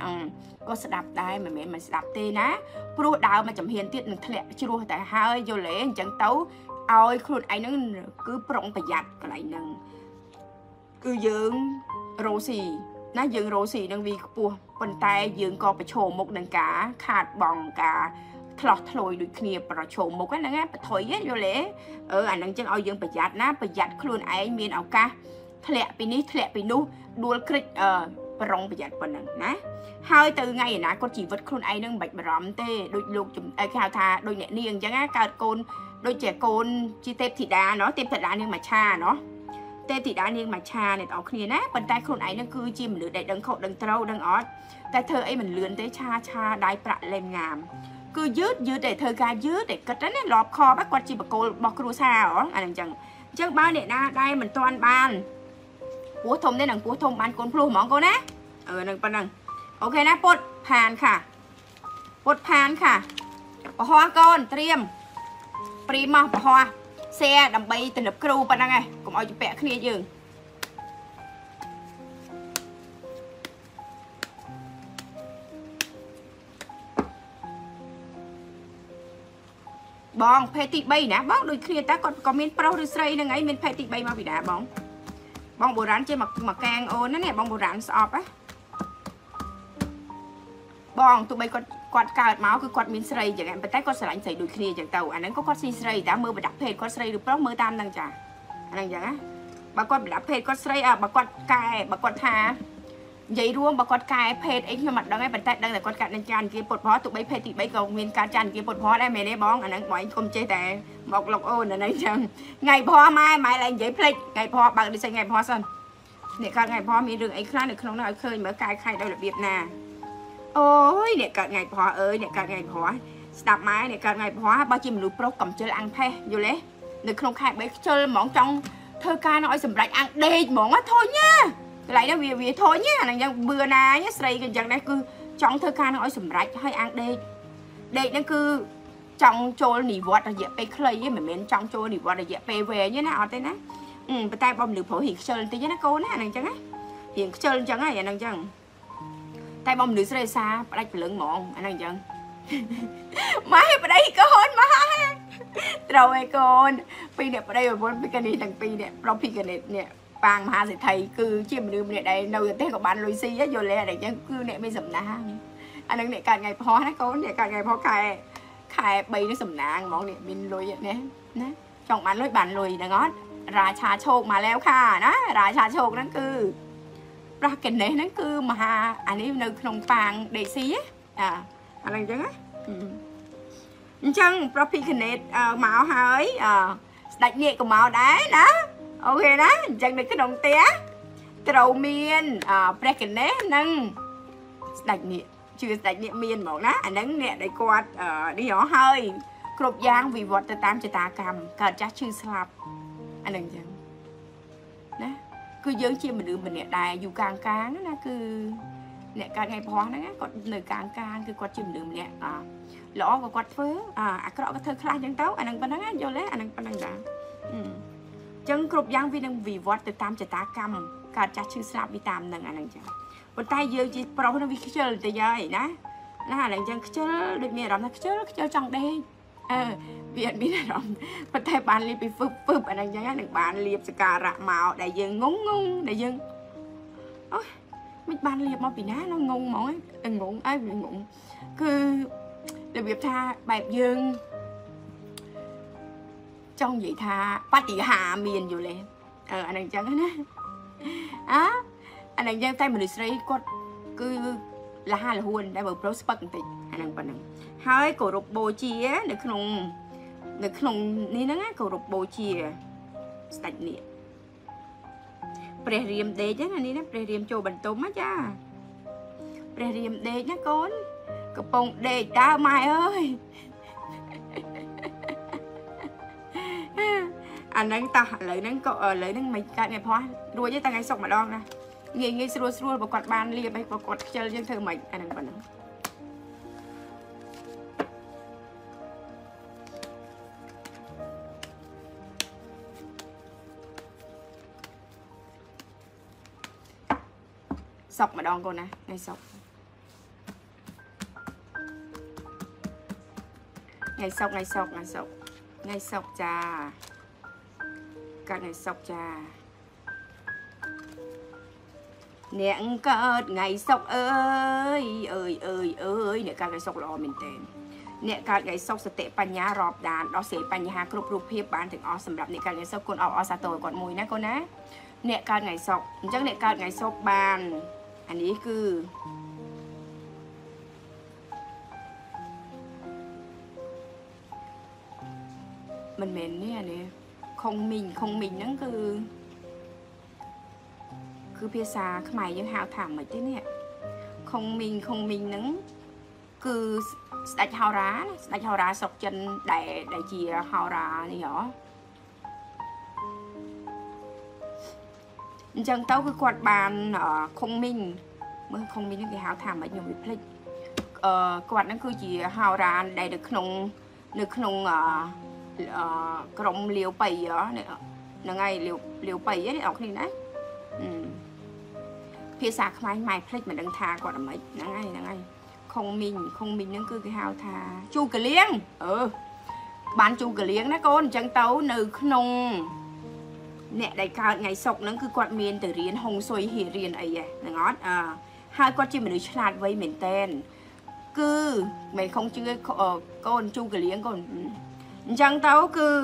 Cô sẽ đập đáy mà mẹ mình sẽ đập tì ná Bố đào mà chấm hiền tiết nâng thẻ chứ rùa tại hai vô lễ chân tao Ôi khuôn anh nâng cứ bông bà giặt cái lại nâng Cứ dưỡng rô xì Nó dưỡng rô xì nâng vì bùa Bên tay dưỡng có bà chồ mốc nâng cả Khát bỏng cả Thọt thổi đuổi khnia bà chồ mốc nâng á Bà thổi á vô lễ Anh nâng chân ôi dưỡng bà giặt ná Bà giặt khuôn ấy miên áo ca Thẹt bì nú Đuôi khích bà rong bà giặt bà nâng ná Hơi từ ngay ná có chỉ vật khuôn ấy nâng bạch bà rõm tê Đôi lúc chùm ơ khao thà Đôi nẹ niêng chẳng á Cả con Đôi trẻ con Chi tếp thịt đá nó Tếp thịt đá nhưng mà cha nó Tê thì đã nên mà cha này tao khuyên á Bên tay khôn ấy nó cứ chìm lửa đầy đấng khổ đấng trâu đấng ót Tại thơ ấy mình lươn tới cha cha đáy bạc lên ngàm Cứ dứt để thơ gà dứt để cất đến lọp kho bác quạt chìm bà cô bọc rùa xa hả Anh chẳng Chẳng bao nè na đây mình toàn bàn Bố thông đây nâng bố thông bàn con plu mong con á nâng bà nâng Ok ná bột phàn khả Bột phàn khả Bà hoa con triêm Prima bà hoa Xe đầm bay tình lập cừu bà năng này Cũng ôi chú bẹ khá nha dường Bóng phê tị bay ná bóng đôi khá nha ta Còn mình bảo rửa srei nâng ấy Mình phê tị bay mà vì đá bóng Bóng bố rắn chê mà càng ôn á nè Bóng bố rắn sọp á Bóng tụi bay còn Quạt cao máu cứ quạt miếng srei chẳng em Bà tay con sẽ lãnh xảy đuổi khía chẳng tàu Anh ấy có quạt xin srei ta mơ bà đắp hết quạt srei được bóng mơ tam đang chả Anh chẳng á Bà quạt đắp hết quạt srei à bà quạt cài bà quạt thà Giấy ruông bà quạt cài hết ấy nhưng mà đăng ấy bà tay đăng là quạt cạn lên chàn kia bột bó Tụi bấy phê tị bấy cầu nguyên cá chàn kia bột bó đây mẹ đấy bóng Anh ấy bỏ anh không chê tè Mọc lọc ôn ở đây chẳng Ngày bó mai mai là anh giấy phê Ngày bó bà đi xây ngày bó sân Nè con ngày bó miếng rừng ấy khá được không nói khơi mở cài khai đâu là việc nà Ôi, để cận ngày phó ơi, để cận ngày phó Đạp máy, để cận ngày phó Bao chìm lúc bốc cầm chơi ăn phê, vô lẽ Được không khai bấy chơi món trong Thơ ca nói xùm rạch ăn đê món á, thôi nhá Cái này nó vì thôi nhá, nàng dân bừa nà nhá Srei gần dân này cứ Trong thơ ca nói xùm rạch hơi ăn đê Đê nó cứ Trong trôi nỉ vọt là dẹp bê clay Mà mến trong trôi nỉ vọt là dẹp bê về nhá ná, ọ tên á Bà tay bom lửa phổ hiệt chơi tên nhá ná cô ná, nàng chân á Hiền chơi chân á, nàng chân Tại bông nữ srei xa, bà đạch bà lưỡng mộng, anh đang chân Mai bà đây con, mai Trâu ơi con Pì nè bà đây bà bốn pì nè, thằng pì nè Bà pì nè, bàng mà sẽ thấy Cứ chìm nữ nè đây, nâu giờ thế có bán lối xí á Vô lè đánh chân, cứ nè mới dùm nàng Anh đang nè càng ngày phó nè con, nè càng ngày phó khai Khai bây nó dùm nàng, mong nè mình lối nè Trong bán lối nè ngót Ra trà chôk mà leo khá, ná Ra trà chôk nè cứ Ra cái này nó cứ mà anh ấy nơi không phàng để xí á anh đang chẳng á Chẳng, bà phí cái này máu hơi Đạch nhẹ của máu đấy đó Ok đó, chẳng được cái đồng té Trâu miên, bà cái này nâng Đạch nhẹ, chưa đạch nhẹ miên một đó Anh đang nhẹ đầy quạt đi nhỏ hơi Cột giang vì vọt từ tam cho ta cầm Cả chắc chưa sạp Anh đang chẳng Đó Cứ dưỡng chim mình đưa mình nè đài dù càng càng nó cứ nè càng ngày phó nó còn nơi càng càng cứ quạt chim mình đưa mình nè lõ và quạt phớ cái đó cái thơ khai chẳng tấu anh đang bên đó vô lấy anh đang bên đó đã chân cột giang vì đang vì vót từ tam trở tá cầm cả cha chư sạp vì tam đang anh đang chẳng còn tay dưỡng chỉ pro nó vì cái chơi từ giờ đó nó là đang chẳng chơi được mẹ đóng nó chơi trong đây Viện biết là rộng Và thay bán liếp bị phức phức Và đang cháy được bán liếp sẽ cả rạ màu Đại dương ngông ngông Đại dương Ôi Mình bán liếp màu bị ná nó ngông màu ấy Đừng ngông Cứ Đại biệt tha Bạp dương trong vậy tha phát chị hà miền dù lên anh đang chân á á anh đang chân tay mình đi có cứ là hai là huân đã vào prospect thì anh đang phần hai cổ rục bồ chia được không nên nó cổ rục bồ chia sạch nè bề riềm đế chứ này nó bề riềm trâu bẩn tôm á cha bề riềm đế nhá conกระโปรงเด็กดาวไม่เอ้ยอันนั้นตาเลยนั่งก็เลยนั่งไม่ได้ไงเพราะรวยยังแต่ไงส่งมาดองนะเงี้ยเงี้ยรัวรัวประกอบบ้านเรียบไปประกอบเจอยังเธอใหม่อันนั้นก่อนนะส่งมาดองก่อนนะไงส่งngày sọc ngày sọc ngày sọc ngày sọc trà cả ngày sọc trà nẹn cợt ngày sọc ơi ơi ơi ơi nẹn cợt ngày sọc lò mình tên nẹn cợt ngày sọc sẽ tệ pan nhá rọp đàn đó sẽ pan nhá cướp cướp hiệp bán thành ó sầm đập nẹn cợt ngày sọc con ó sa tồi con mùi nè con á nẹn cợt ngày sọc chắc nẹn cợt ngày sọc bàn anh ấy cứ mình mền nè nè không mình nó cứ phía xa cái mày như hào thảm mày thế nè không mình nó cứ đặt hào rá sọc chân đại chìa hào rá này hả chân tao cứ quạt bàn không mình nó cái hào thảm mày nhiều bị plek quạt nó cứ chìa hào rá đại được khôngกรมเลี้ยวไปเยอะเนี่ยยังไงเลี้ยวไปเยอะเนี่ยออกนี่นะพี่สาวขมายหมายพลิกเหมือนดังทาก่อนไหมยังไงคงมินนั่นคือคือฮาวทาจูกระเลี้ยงบ้านจูกระเลี้ยงนะก้นจังเต้าหนึ่งขนมเนี่ยได้การไงศกนั่นคือกวาดเมียนแต่เรียนหงสวยเหี่ยเรียนไอ้เนี่ยงอดฮาวกวาดจีมันหรือฉลาดไว้เหม็นเต้นคือไม่คงเชื่อก้นจูกระเลี้ยงก้นจังเต้าคือ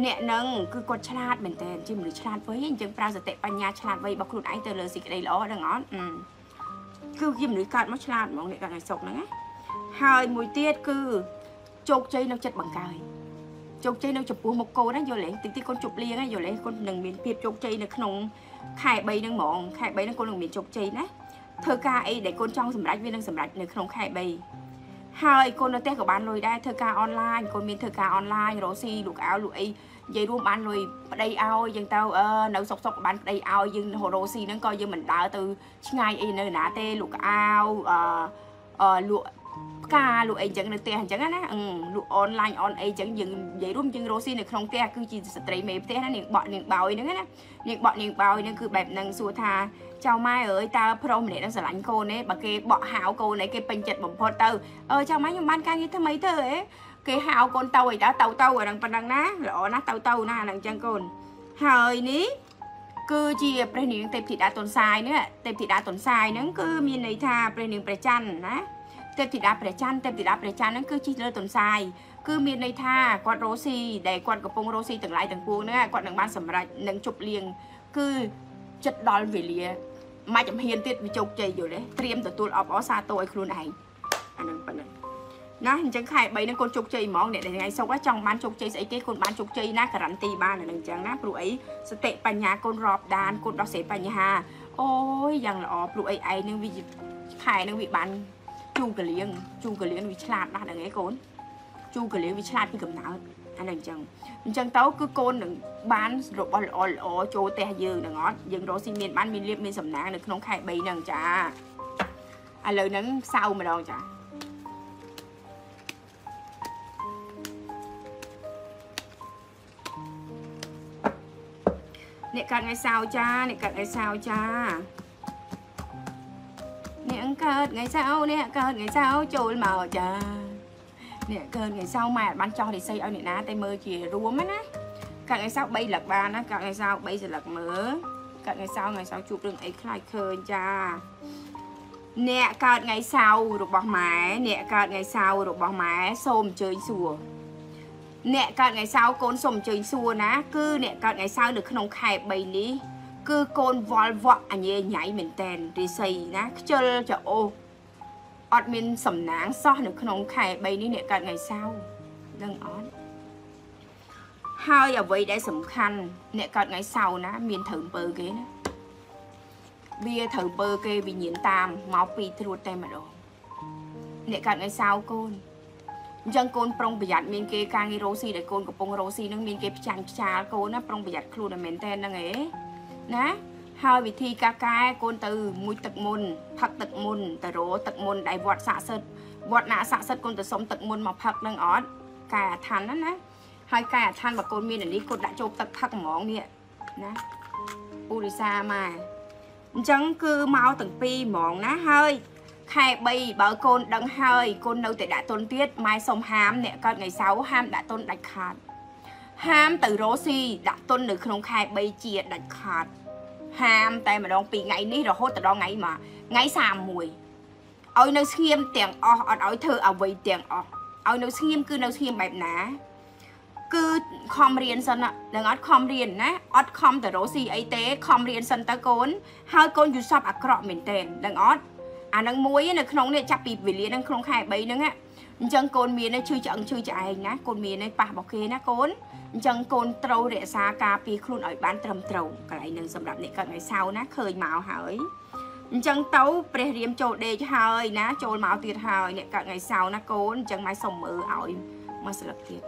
เนี่ยนังคือกดฉลาดเหมือนแต่จิมหรือฉลาดไว้จังปราศเตะปัญญาฉลาดไว้บักครุนไอเตอร์เลยสิได้ล้อดังอ้อนคือจิมหรือการมัฉลาดมองเนี่ยการไหนศกนะไงหายมวยเตี้ยคือโจกใจนักจัดบังกายโจกใจนักจับปูมกโกนั่นอยู่เลยติดคนจุบเลี้ยงนั่นอยู่เลยคนหนึ่งมีเพียบโจกใจนักขนมไข่ใบนั่งมองไข่ใบนั่งคนหนึ่งมีโจกใจนะเธอกาไอเด็กคนจ้องสำหรับเวียนนั่งสำหรับในขนมไข่ใบหายคนเราเตะกับบ้านเลยได้เธอการออนไลน์คนมีเธอการออนไลน์โรซี่ลูกเอาลูกไอ้ยายรูปบ้านเลยไปเอายังเต้าหนูสกๆบ้านไปเอายังโหโรซี่นั่งก็ยังเหมือนดาวตัวช่างไงไอ้เนื้อหนาเตะลูกเอาลูกกาลูกไอ้จังเตะจังนะลูกออนไลน์ออนไอ้จังยังยายรูปจังโรซี่เนี่ยคลองเตะคือจีสตรีเมย์เตะนั่นเนี่ยบ่อเนี่ยเบาอีนั่นนะเนี่ยบ่อเนี่ยเบาอีนั่นคือแบบนางสัวทาเจ้าไม้เอ๋ยตาพรมเนี่ยนั่งสลันโกเนี่ยบางเกย์เบาหาวโกเนี่ยเกย์เป็นจัดบ่มพอเตอเจ้าไม้ยังบ้านกลางยี่ทำไมเธอเอ๋เกย์หาวโกนเตาไอ้ตาเตาไอ้ดังปันดังนะหล่อนะเตานะดังจังโกนหายนี้คือจีบประเดี๋ยวเต็มถิดาตนทรายเนี่ยเต็มถิดาตนทรายนั่นคือมีในทาประเดี๋ยวประจันนะเต็มถิดาประจันเต็มถิดาประจันนั่นคือจีเลอตนทรายคือมีในทากวาดโรซี่ได้กวาดกระโปรงโรซี่ต่างหลายต่างพวงเนี่ยกวาดหนังบ้านสำหรับหนังจุบเลียงคือจัดดอลเวเลียมาจำเฮียนติดมีโจกใจอยู่เลยเตรียมตัวออกออซาโตไอครูนไออันนั้นปะนั้นนะเห็นจังไข่ใบนั่งคนโจกใจมองเนี่ยยังไงสกว่าจังบ้านโจกใจใส่เก๊คนบ้านโจกใจนะการันตีบ้านหนึ่งจังนะปลุกไอสเตปัญญาคนรอบดานคนรอบเสปัญญาโอ้ยยังละอ๋อปลุกไอหนึ่งวิไข่หนึ่งวิบันจูกระเลี้ยงวิฉลาดนะอย่างไงคนจูกระเลี้ยงวิฉลาดพี่กับหนาวอันนั้นจังจังเต้าคือโกนหนึ่งบ้านรบอ๋อโจแต่ยืนหนึ่งอ๋อยืนโรซิเมนบ้านมีเรียบมีสำนักหนึ่งน้องไข่ใบหนึ่งจ้าอะไรนั้นเศร้ามาดองจ้าเนี่ยการไงเศร้าจ้าเนี่ยการไงเศร้าจ้าเนี่ยเกิดไงเศร้าเนี่ยเกิดไงเศร้าโจลมาจ้าเนี่ยเกินไงเศร้ามาบ้านจอที่ใส่เอาเนี่ยนะแต่เมื่อกี้รวมนะการไงเศร้าใบหลักบ้านนะการไงเศร้าใบหลักเมื่อการไงเศร้าจุกเรื่องไอ้คลายเคินจ้าเนี่ยการไงเศร้ารูปบอกไม้เนี่ยการไงเศร้ารูปบอกไม้ส้มเจยสัว เนี่ยก่อนไงสาวโกนสมใจซัวนะคือเนี่ยก่อนไงสาวหรือขนมไข่ใบนี้คือโกนวอลวออันนี้ใหญ่เหม็นแตนดีใส่นะเจอจะโออดมินสำนักซ่อนหรือขนมไข่ใบนี้เนี่ยก่อนไงสาวดังอ้อนเฮาอย่าไว้ได้สำคัญเนี่ยก่อนไงสาวนะมีนถึงเบอร์เก๋นะเบียร์ถึงเบอร์เก๋วิญญาณตามเมาปีทรูเต็มมาโดนเนี่ยก่อนไงสาวโกนยังโกนปรงประหยัดเมียนเกกางไอโรซีได้โกนกับปรงโรซีนั่งเมียนเกพิจารชาโกนนะปรงประหยัดครูนะเมนเตนนั่งเอ๋นะหาวิธีกากายโกนตือมุยตึกมุนพักตึกมุนแต่โรตึกมุนได้วอดสะสดวอดหนาสะสดโกนแต่สมตึกมุนมาพักนั่งออดกายทันนั่นนะหายกายทันแบบโกนเมียนอันนี้โกนได้โจมตึกพักหมองเนี่ยนะปูริซามาจังคือเมาตึงปีหมองนะเฮ้ยใครใบเบอร์โกนดังเฮยโกนเราแต่ด่าตนเตี้ยไม้สมห้ามเนี่ยก่อนไงสาวห้ามด่าตนดัดขาดห้ามตื่นโรซี่ด่าตนหรือขนมไข่ใบเจียดดัดขาดห้ามแต่มาลองปีไงนี่เราโคตรดองไงมาไงสามมวยเอาเนื้อเทียมเตียงอ่อนเอาเธอเอาใบเตียงอ่อนเอาเนื้อเทียมคือเนื้อเทียมแบบไหนคือคอมเรียนสันอะแล้วออดคอมเรียนนะออดคอมแต่โรซี่ไอเต้คอมเรียนสันตะโกนเฮยโกนอยู่ชอบอักเกาะเหม็นเต้นแล้วออดอันนั้นมวยเนี่ยขนมเนี่ยจับปีบวิลเลียนนั่งขนมไข่ใบนั่งอ่ะจังโกนเมียเนี่ยชื่อจังชื่อใจนะโกนเมียเนี่ยปากบอกเคนะโกนจังโกนเตาเรียสากาปีครุ่นอ่อยบ้านเตรมเตาอะไรหนึ่งสำหรับเนี่ยก็ไงเศร้านะเคยเมาหายจังเตาเปรียมโจดเดชหายนะโจดเมาตีหายเนี่ยก็ไงเศร้านะโกนจังไม้สมมืออ่อยมาสลับเทียบ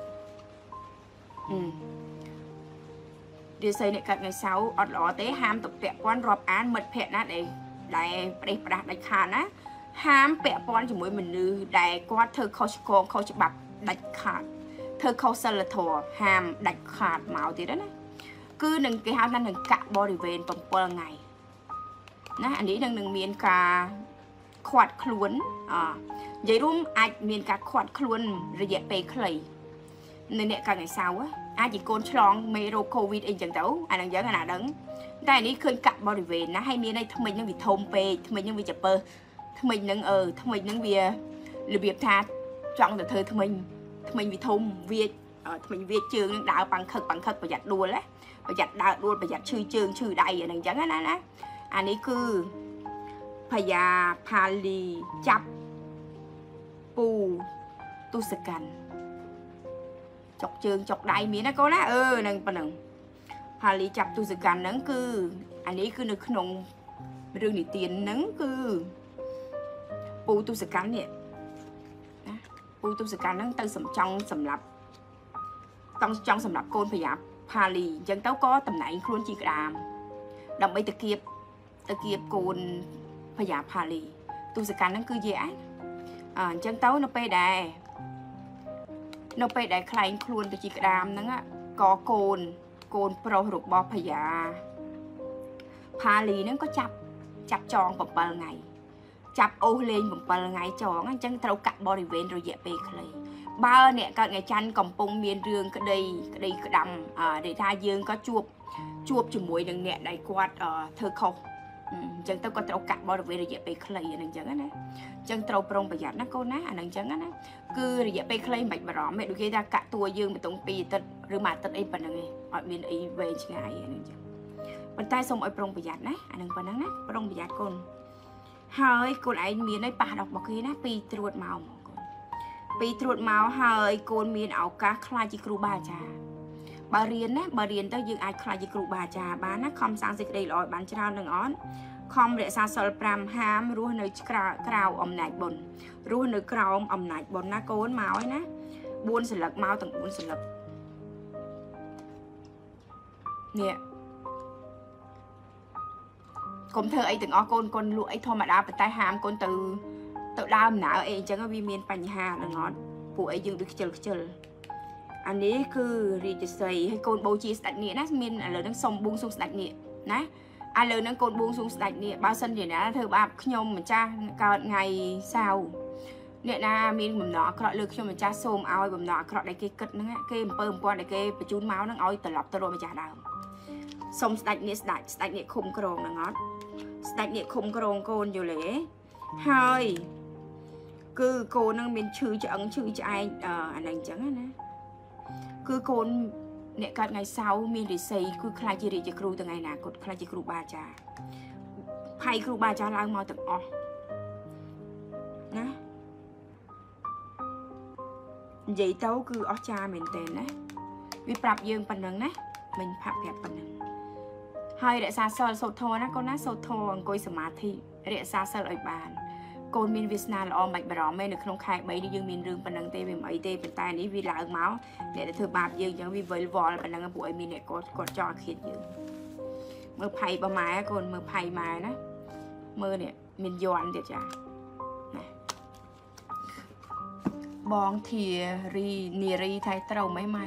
เดี๋ยวใส่เนี่ยก็ไงเศร้าอดหล่อเตะห้ามตบแปะก้อนรอบอันหมดแผลนั่นเองได้เปรียบประดับได้ขาดนะห้ามเปรียบป้อนจมูกมันนื้อได้ก็ว่าเธอเขาโกงเขาจะบับได้ขาดเธอเขาสลัดถั่วห้ามได้ขาดเมาตีได้นะคือหนึ่งกี่ห้านั่นหนึ่งกะบริเวณปมเปลืองไงนะอันนี้หนึ่งเมียนกาขวดคล้วนยายรุ่มอาจเมียนกาขวดคล้วนระยะไปไกลในเนี่ยการไหนเศร้าอะอาจจะโกนฉลองเมโรโควิดเองจังเต้าอันนั้นเยอะขนาดนั้นแต่อันนี้เคยกับบริเวณนะให้เมียได้ทำไมยังวิทมเปทำไมยังวิจับเปอทำไมยังทำไมยังเวียระเบียบทัดจ้องแต่เธอทำไมวิทมเวียทำไมเวียเจืองดาวปังคักประหยัดดูแลประหยัดดาวดูประหยัดชื่อเจืองชื่อใดอย่างนั้นอย่างนั้นนะอันนี้คือพญาพาลีจับปูตุสกันจกเจืองจกใดเมียนะก็นะนั่งปะหนึ่งพาลีจับตุสกันนั่นคืออันนี้คือในขนมเรื่องนิเตียนนั่นคือปูตุสกันเนี่ยนะปูตุสกันนั่นเติมสำจองสำหรับต้องจองสำหรับโกนพยาพาลียังเต้าก็ตำแหน่งครูนจีกรามดำไปตะเกียบโกนพยาพาลีตุสกันนั่นคือเยอะยังเต้าเราไปได้ใครครูนจีกรามนั่นอะกอโกนโปรหกบอพยาพาลีนั่นก็จับจองปมเปลืองไงจับโอเลนปมเปลืองไงจองจังเตากัดบริเวณระยะไปไกลบ้าเนี่ยก็ไงจันกำปงเมียนเรืองก็ได้กระดำเดี๋ยวทายยืนก็จวบจมูกหนึ่งเนี่ยได้กวาดเธอเขาจังเตาก็เตากัดบริเวณระยะไปไกลอันนั้นจังนะจังเตาปรงประหยัดนะก็นะอันนั้นจังนะคือระยะไปไกลแบบบ่ร้อนแม่ดูแกจะกัดตัวยืนไปตรงปีตัดหรือมาตัดไอ้ปนังไงอดเมียนไอเวชไงอันนั้นจังปัจจัยส่งไอปรงประหยัดนะอันนั้นปนังนะปรงประหยัดคนเฮ้ยคนไอเมียนไอป่าดอกบอกเลยนะปีตรวจเมาเฮ้ยคนเมียนเอากะคลายจิกรูบาจาบาเรียนนะบาเรียนต้องยืนไอคลายจิกรูบาจาบ้านนะคอมสร้างสิกได้ลอยบ้านเจ้าหนึ่งอ้อนคอมเรศาสลปรามห้ามรู้ในกราวอมหนักบนรู้ในกราวอมหนักบนนะโกนเมาไอ้นะบุญสลักเมาต่างบุญสลักเนี่ยกลมเธอไอถึงอโกนกลลุไอทอมาดาปัตตาหามกลตือเต่าดาวหนาวเองจังก็วิเมียนปัญหาหลังน้อยผู้ไอยืนดูเจลอันนี้คือรีจิสัยให้กลโบจีสตัดเนี่ยนะเมียนอะไรนั่งสมบุญสุสตัดเนี่ยนะอะไรนั่งกลบุญสุสตัดเนี่ยบ้าสันเดี๋ยวนะเธอบ้าขยมเหมือนจ้าการไงเศร้าเนี่ยนะมีนผมหนอเคราะห์เลือกขยมเหมือนจ้าโซมเอาผมหนอเคราะห์ได้เกย์กัดนั่งเกย์เปิ่มกวนได้เกย์ประจุนเมาส์นั่งเอาตลบตลบมาจากดาวสมสตัดเนี่ยสตัดเนี่ยคมโกรงหลังน้อยสตัดเนี่ยคมโกรงโกนอยู่เลยเฮ้ยคือโกนนั่งเป็นชื่อจะอังชื่อจะไออันนั้นจังนะ คือคนเนี่ยการไงเศร้ามีหรือใส่คือใครจะดีจะครูต่างไงนะกดใครจะครูบาจาใครครูบาจาล้างมาต่างอ๋อนะใหญ่เต้าคืออ๋อจาเหม็นเต็นนะวิปรับยืมปันนึงนะมันผักแบบปันนึงเฮ้ยเด็กสาวสดทอนะก็น่าสดทองกุยสมาธิเด็กสาวสดอบานโกนมินวิสนาลอมบักบรอมไม่หนึ่งขนมไข่ใบนี้ยังมีเรื่องปันนังเตยเป็นไอเตยเป็นตายนี้วิลาเมาเนี่ยเธอบาปยังวิเวลวอลปันนังบุ๋ยมีเนี่ยกดจอเขียนอยู่เมื่อไผ่ประมาณก็คนเมื่อไผ่มานะเมื่อเนี่ยมินย้อนเดี๋ยวจ้ะบองเทียรีนีรีไทยเตาไม่มา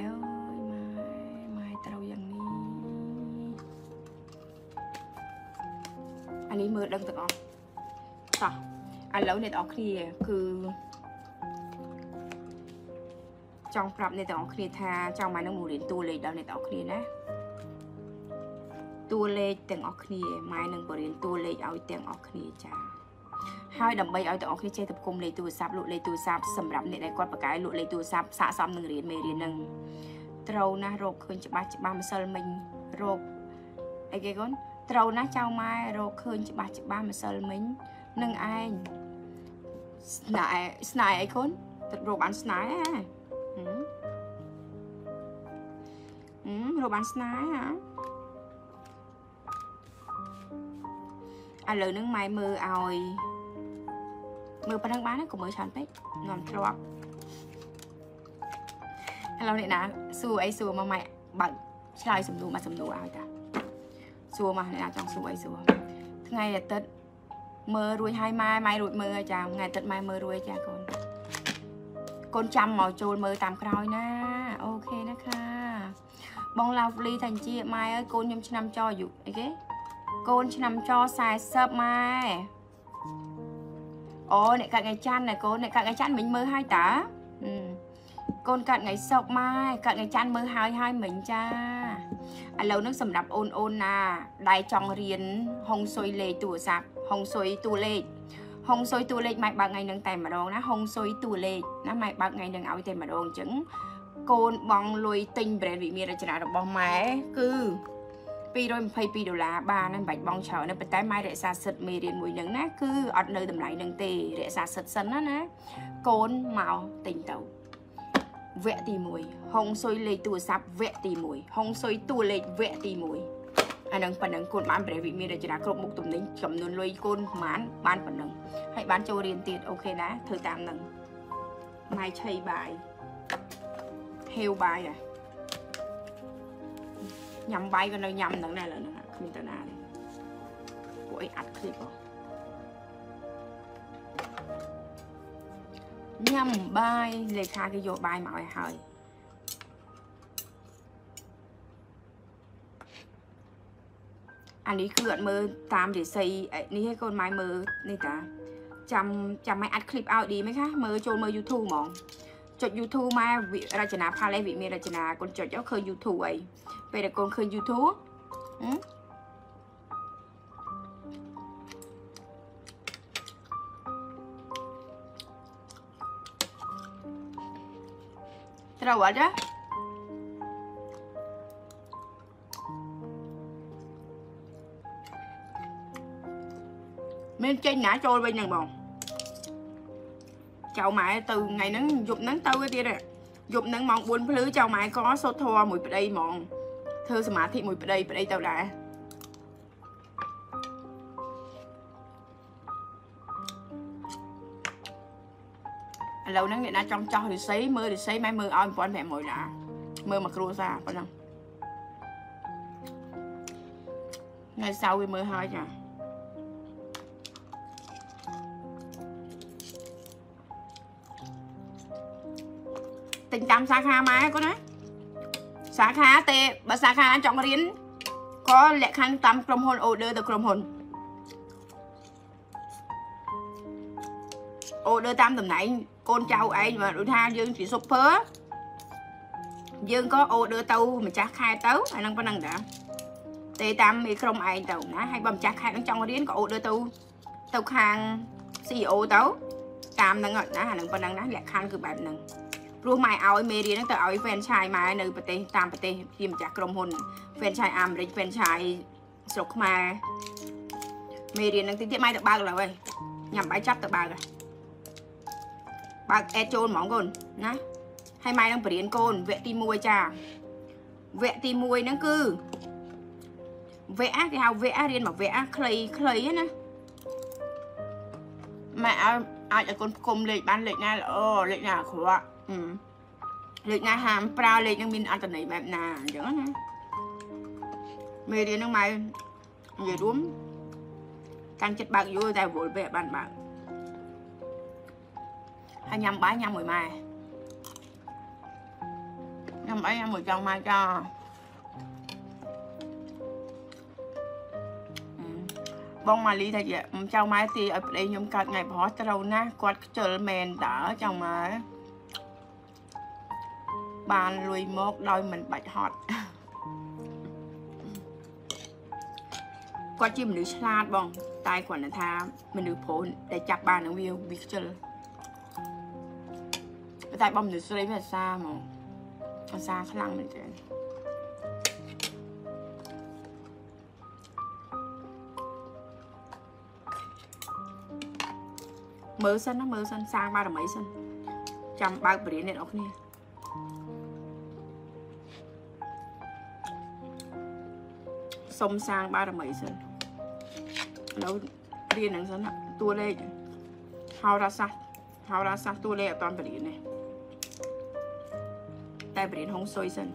อันนี้มือดังตะกอนต่ออันแล้วในตะกอนเคลียคือจองปรับในตะกอนเคลียทาจองมาหนังหมูเหรียญตัวเลยดาวในตะกอนเคลียนะตัวเลยแตงออกเคลียไม้หนังบริเวณตัวเลยเอาแตงออกเคลียจ้าให้ดับใบเอาแตงออกเคลียใช้ตะกอนเลยตัวซับหลุดเลยตัวซับสำหรับในตะกอนปากกาหลุดเลยตัวซับสะสมหนึ่งเหรียญไม่เหรียญหนึ่งเต้านะโรคคืนจะบ้ามันเซลมิงโรคไอ้แกก้นเต้านะเจ้าไม้โรคคืนจะบ้ามันเซลมิงนึ่งไอ้สไนไอ้คนโรคบ้านสไนอ่ะโรคบ้านสไนอ่ะอะไรนึ่งไม้มือเอามือปนังบ้านก็มือฉันไปนอนรอบเราเนี่ยนะสู้ไอ้สู้มาใหม่บัดชายสมดูมาสมดูเอาจ้ะสู้มาเนี่ยนะจังสู้ไอ้สู้ไงเติดเมื่อรวยให้ไม้รวยเมื่อจ้าไงเติดไม้เมื่อรวยจ้าคนจำหมอโจรเมื่อตามคราวนะโอเคนะคะบองลาฟลีทันจีไม้คนยมชนำจออยู่โอเคคนชนำจอสายเซิร์ฟไม้โอ้เนี่ยกัดไงจันเนี่ยคนเนี่ยกัดไงจันมินเมื่อให้ตาก้นกัดไงสอกไม้กัดไงจันมือหายหายเหม็นจ้าเรานึกสำหรับโอนนะได้จองเรียนหงซอยเลตัวซักหงซอยตัวเลหงซอยตัวเลไม่บางไงนึงแต่มาดองนะหงซอยตัวเลนะไม่บางไงนึงเอาแต่มาดองจึงโกนบองลอยติงแบรนด์วิมีราชนาดบองไม้คือปีร้อยพันปีดอลลาร์บ้านนั่นใบบองเฉานั่นเป็นไต้ไม้เดชาสดมีเรียนมวยหนึ่งนะคืออดเนยดำไหลหนึ่งตีเดชาสดสันนั่นนะโกนเมาติงเต่าเวตีมวยหงซอยเลยตัวซับเวตีมวยหงซอยตัวเลยเวตีมวยอันนั้นปันนังคนบ้านเปรวิมีเดชากรบมุกตุ่มนี้จำนวนลอยคนหมานบ้านปันนังให้บ้านโจเรียนติดโอเคนะเธอตามหนึ่งไม่ใช่บายเฮลบายอะยำใบกันเลยยำหนังได้เลยนะคะคุณตานาเลยโอ้ยอัดคลิปบอกยำใบเลยค่ะกิโยใบมาไอ้หอยอันนี้เกิดมือตามเดี๋ยวใส่นี่ให้คนไม้มือนี่จ้ะจำไม่อัดคลิปเอาดีไหมคะมือโจนมือ YouTube มองจด YouTube มาวิราชนาพาเลวิมีราชนาคนจดก็เคย YouTube ไอ้ไปแต่คนเคย YouTube เราวะจ้ะเมนเจนหนาโจรไปหนึ่งบ่งเจ้าไม้ตื่นไงนั้นหยุดนั้นเต้าก็เดียดหยุดนั้นมองบนพลื้อเจ้าไม้ก็โซทัวหมุยไปได้มองเธอสมาธิหมุยไปได้เต้าได้เรานั่งเนี่ยนะจ้องจอดิซีมือดิซีไม้มือเอาป้อนแม่หมวยนะมือมาครัวซาป้อนนั่งไงเศร้ามือหายจ้ะติดตามสาขามาก็นะสาขาเตะบัตรสาขาจองเรียนก็แหละคันตามกรมหลโอเดอร์ต่อกรมหลโอเดอร์ตามตำแหน่งคนเจ้าไอ้มาดูท่ายืนสีสุกเพอยืนก็โอเดอร์เต้ามันจะคายเต้าไอ้นั่งปนังเด้อเตะตามมีกรมไอ้เต้านะให้บำจะคายนั่งจองเรียนก็โอเดอร์เต้าคางซีโอเต้าตามนั่งเงาะนะไอ้นั่งปนังนะแหละคันคือแบบนึง รู้ไหมเอาไอ้เมรีนั่งแต่เอาไอ้แฟนชายมาในประเทศตามประเทศพิมจากกรมหนแฟนชายอัมหรือแฟนชายสกมาเมรีนั่งติดเทียบไม่ตักบากันเลยเว้ยยำใบจับตักบากันบากแอโจนหมองก่อนนะให้ไม้นั่งเปลี่ยนโกนเวทีมวยจ้าเวทีมวยนั่งคือเวะที่เอาเวะเรียนแบบเวะเคลยเคลยนะแม่เอาจากคนกลมเลยบ้านเลยน่าละเลยน่าขวบเลยน่าหามปลาเลยยังมินอันตรายแบบน่าเยอะนะเมเรียนนั่งไม้เยอะรุ่มการจัดบางอยู่แต่โวยเวะบ้านบางให้ยำบ้านยำหมวยไม้ยำบ้านยำหมวยจังมาจ้าบ้องมาลีแต่เยอะเจ้าไม้ตีเอาไปยมกัดไงพอจะเราหน้ากวาดเจอแมนต๋อเจ้าไม้บานลุยมกดอยเหมือนใบหอดกวาดจิ้มหรือชลาดบ้องตายขวัญนะท้ามันหรือโผล่แต่จับบานน้องวิวบิ๊กเจอไปตายบ้องหรือสไลด์แบบซ่าหมอซ่าขลังเหมือนกันมือสั้นนะมือสั้นสร้างมาหรือไม่สั้นจำบางประเด็นเนี่ยออกนี่สมสร้างมาหรือไม่สั้นแล้วเรียนหนังสั้นอะตัวเลขเฮาราซาตัวเลขตอนประเด็นเนี่ยแต่ประเด็นห้องซอยสั้น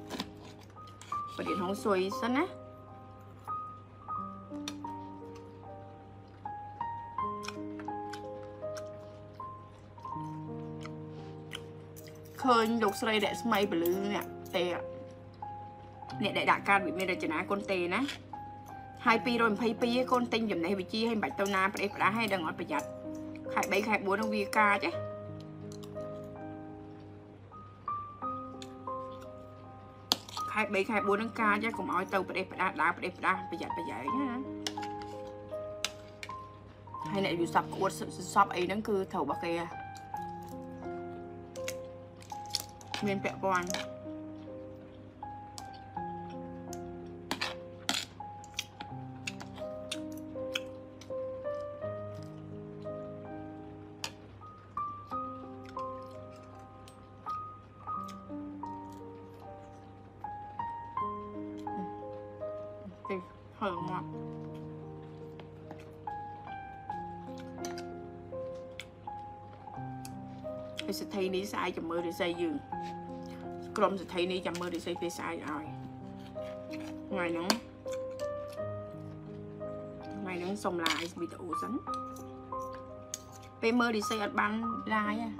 ประเด็นห้องซอยสั้นนะเคยดกสไลด์แดดสมัยเปลือเนี่ยเตะเนี่ยแดดด่าการวิเมรจนะคนเตะนะให้ปีโดนพายปีคนเต็งอย่างในวิจีให้ใบเต้านาไปปลาให้ดังอดประหยัดขายใบขายบัวน้องวีกาเจ๊ขายใบขายบัวน้องกาเจ๊กลุ่มอ้อยเต้าไปปลาด่าไปปลาประหยัดประหยัดนะให้เนี่ยอยู่ซับกวดซับไอ้นั่นคือเถาบักเกอเมียนแปะบอลติดเหิมอ่ะไอ้สไตล์นี้ใส่จมือหรือใส่ยืนกลมสไตล์นี้จมือหรือใส่เปใส่เอาไงน้องส่งลายบิดอูสันเปมือหรือใส่อัดบันลายอ่ะ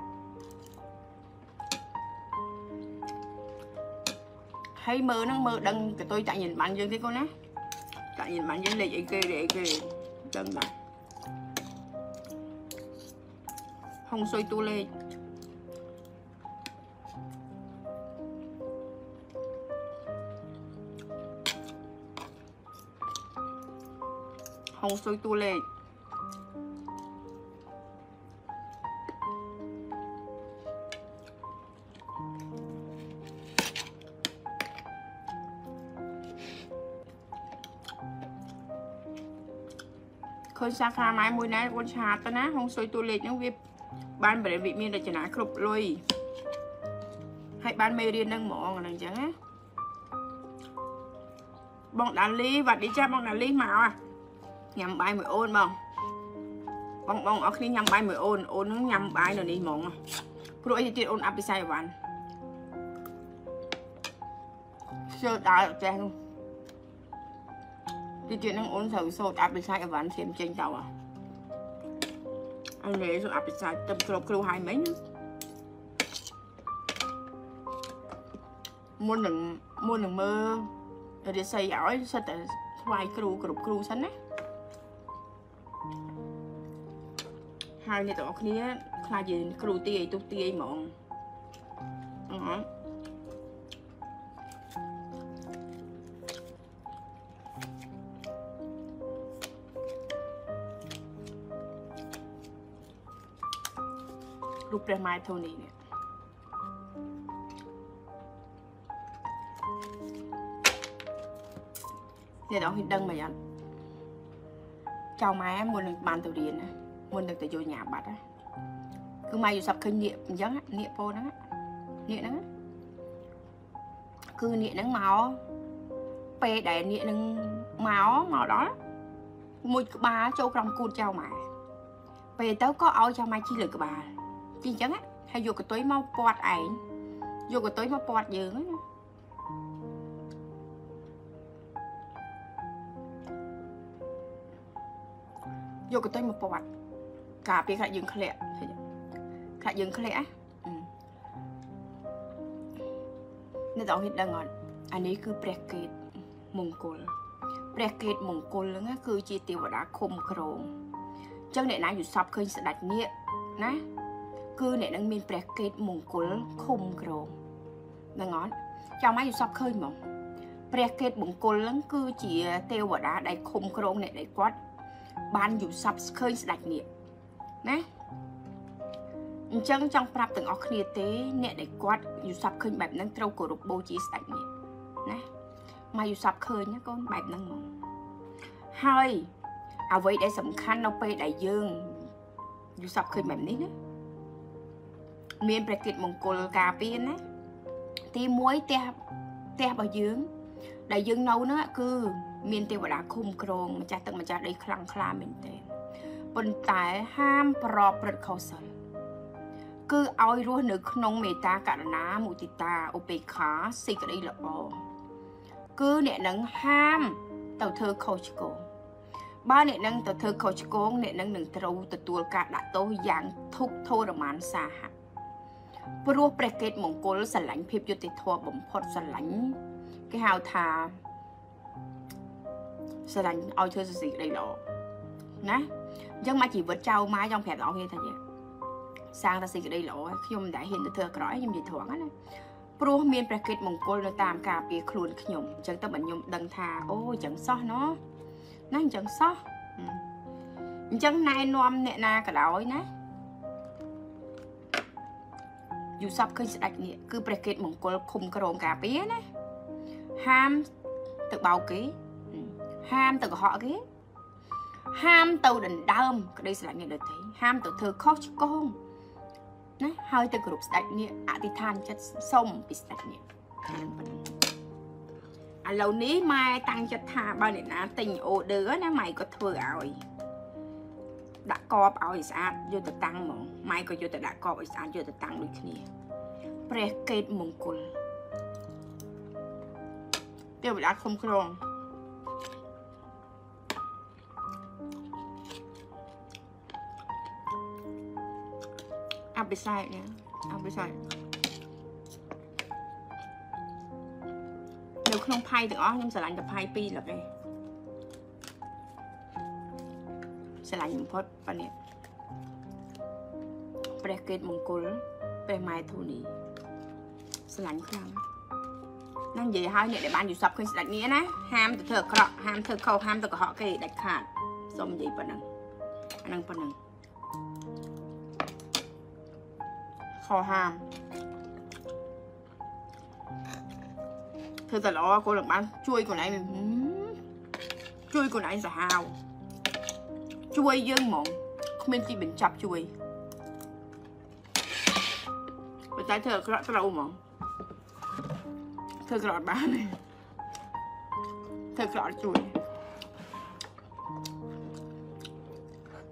ให้มือน้องมือดังแต่tôi chạy nhìn bạn dương thế cô nè chạy nhìn bạn dương để kê chân lại không xoay tu lê không xôi tu lệ khơi xa pha mái mùi nái con chà ta ná không xôi tu lệ những việc ban bởi vị miên là chả ná khục lôi hãy ban mê riêng nâng mộng là chẳng á bọn đá lý và đi cha bọn đá lý màu àยำใบเหมือนโอนบ้างบ้องเอาคลิปยำใบเหมือนโอนนึกยำใบหน่อยนี่มองอ่ะพวกไอ้ที่ติดโอนอัพไปใส่วันเชื่อตาแจ้งที่ติดนั่งโอนเสาโซดอัพไปใส่วันเสียมเจงเจ้าอ่ะอันนี้สุดอัพไปใส่เต็มครบครูหายไหมม้วนหนึ่งมือเดี๋ยวใส่ย้อยใส่แต่วายครูฉันนะหายในตัวคนนี้คลายยืนครูตีไอตุ๊กตีไอหมองรูปเปรย์ไม้เท่านี้เนี่ย Thì đó thì đừng mày anh. Chào má muốn được bàn từ điền này, muốn được từ vô nhà bát á. Cứ mai dù sập khơi nhẹ giống á, nhẹ vô đó, nhẹ đó. Cứ nhẹ nắng máu, pe để nhẹ nắng máu màu đó. Một bà châu cầm cùn chào má. Pe tớ có ao chào má chi lực của bà, chi giống á. Hay vô cái túi mau bọt ảnh, vô cái túi mau bọt dữ. Vô cái tôi một bọt cả bị khai dương khẹt, khai dương khẹt á, nên tao hiện đang ngọn, anh ấy cứ bracket Mongol, bracket Mongol là cứ chi tiêu vào đá khom khom, chân này nãy vừa sập khơi sạt đạch nhẹ, nè, cứ này đang miên bracket Mongol khom khom, đang ngọn, chào má vừa sập khơi mỏng, bracket Mongol là cứ chỉ tiêu vào đá đầy khom khom này đầy quát. Bạn dù sắp khơi sạch nghiệp nè chân trong pháp từng ọc khía tế nè để quát dù sắp khơi bạp nâng trâu cổ rục bố chí sạch nghiệp nè mà dù sắp khơi nhá con bạp nâng mộng hơi áo vấy để sầm khăn nó bê đại dương dù sắp khơi bạp nít á miền bạc kịch mông cổ cà viên á tí muối tép ở dương đại dương nâu nữa cứ miền tây và đá khum krong mà cha đây khăng khlam miền tây, bên tai ham proper cousin, cứ oi ruột nực nông mê ta cả ná mù tít ta opeka xì cái đây là bò, cứ nè nắng ham tàu thơ coach cô, ba nè nắng tàu thơ coach cô nè nắng nừng trâu tụt tuột cả đã tô dạng thúc thô làm ăn xa hạt, ruột bracket mông cổ sần lạnh phep vô tít thua bấm phốt sần lạnh cái hào thà sẽ là ôi thưa gì đầy đủ nè nhưng mà chỉ vợ trâu má trong phèn đó kia thôi sang ta xì cái đầy đủ khi ông đã hiện được thừa cõi nhưng gì thoáng á pro miền bracket mông cổ nó tam cà bìa khôn khi nhom chẳng ta bệnh nhom đằng thà ôi chẳng xót nó chẳng xót chẳng nay nom nè na cả đói nè dù sắp khi sạch nhẹ cứ bracket mông cổ khum krong cà bìa nè ham tự bảo ký ham từ họ cái ham từ đỉnh đơm cái đây sẽ là nghe được thấy ham từ thơ khóc chứ con nè hơi từ group sạch nhẹ atithan chất sông bị sạch nhẹ à lâu ní mai tăng chất thà bao nhiêu ná tình ô đứa nè mày có thừa ỏi đã co ỏi sạch vô từ tăng mong mày có vô từ đã co ỏi sạch vô từ tăng được kia bracket mông cồn tiêu bị đã không còn beside nè, ăn beside. Nếu không pay được ó, nhưng sẽ lạnh được pay pi là đây. Sẽ lạnh một phút, bạn nè. Bracket mông cổ, về mai thôi đi. Sẽ lạnh không? Năng gì hai nè để bạn dù sập khi đặt nghĩa nè, ham từ thợ cọ, ham thợ khâu, ham từ họ cái đặt khăn, xong gì bạn năng, anh năng bạn năng. Khó ham thật là lo cô làm ăn chui của này mình chui của này là hào chui dương mộng không nên chỉ mình chập chui và trái thơ các bạn rất là ôm mộng thơ các bạn bán này thơ các bạn chui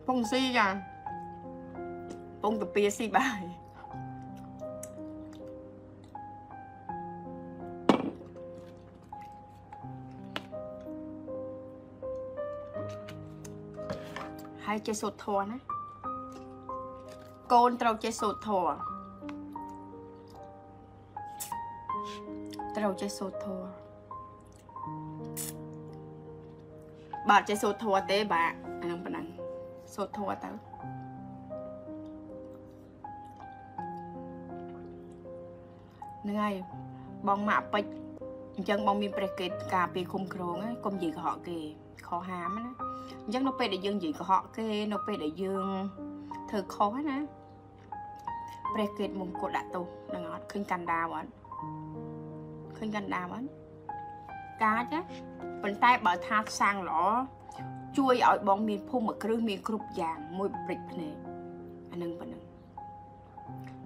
phong si ra phong tập bia si bài hay chế sốt thò nè, con trâu chế sốt thò, trâu chế sốt thò, bà chế sốt thò té bà, anh không biết anh, sốt thò tao, ngay, bong mạ bịch, chân bong miếng bracket cà phê khum khron á, công gì của họ kì, khó hám á. Chắc nó phải để dương gì của họ kê, nó phải để dương thơ khó nè bracket mông cổ đã tù, nó ngọt, khinh cành đào anh khinh cành đào anh การ์ดเป็นไตบะทาสางหล่อช่วยเอาบองมีพุ่มมาครึ่งมีครุบยางมวยปริกเนี่ยอันนึงปะนึง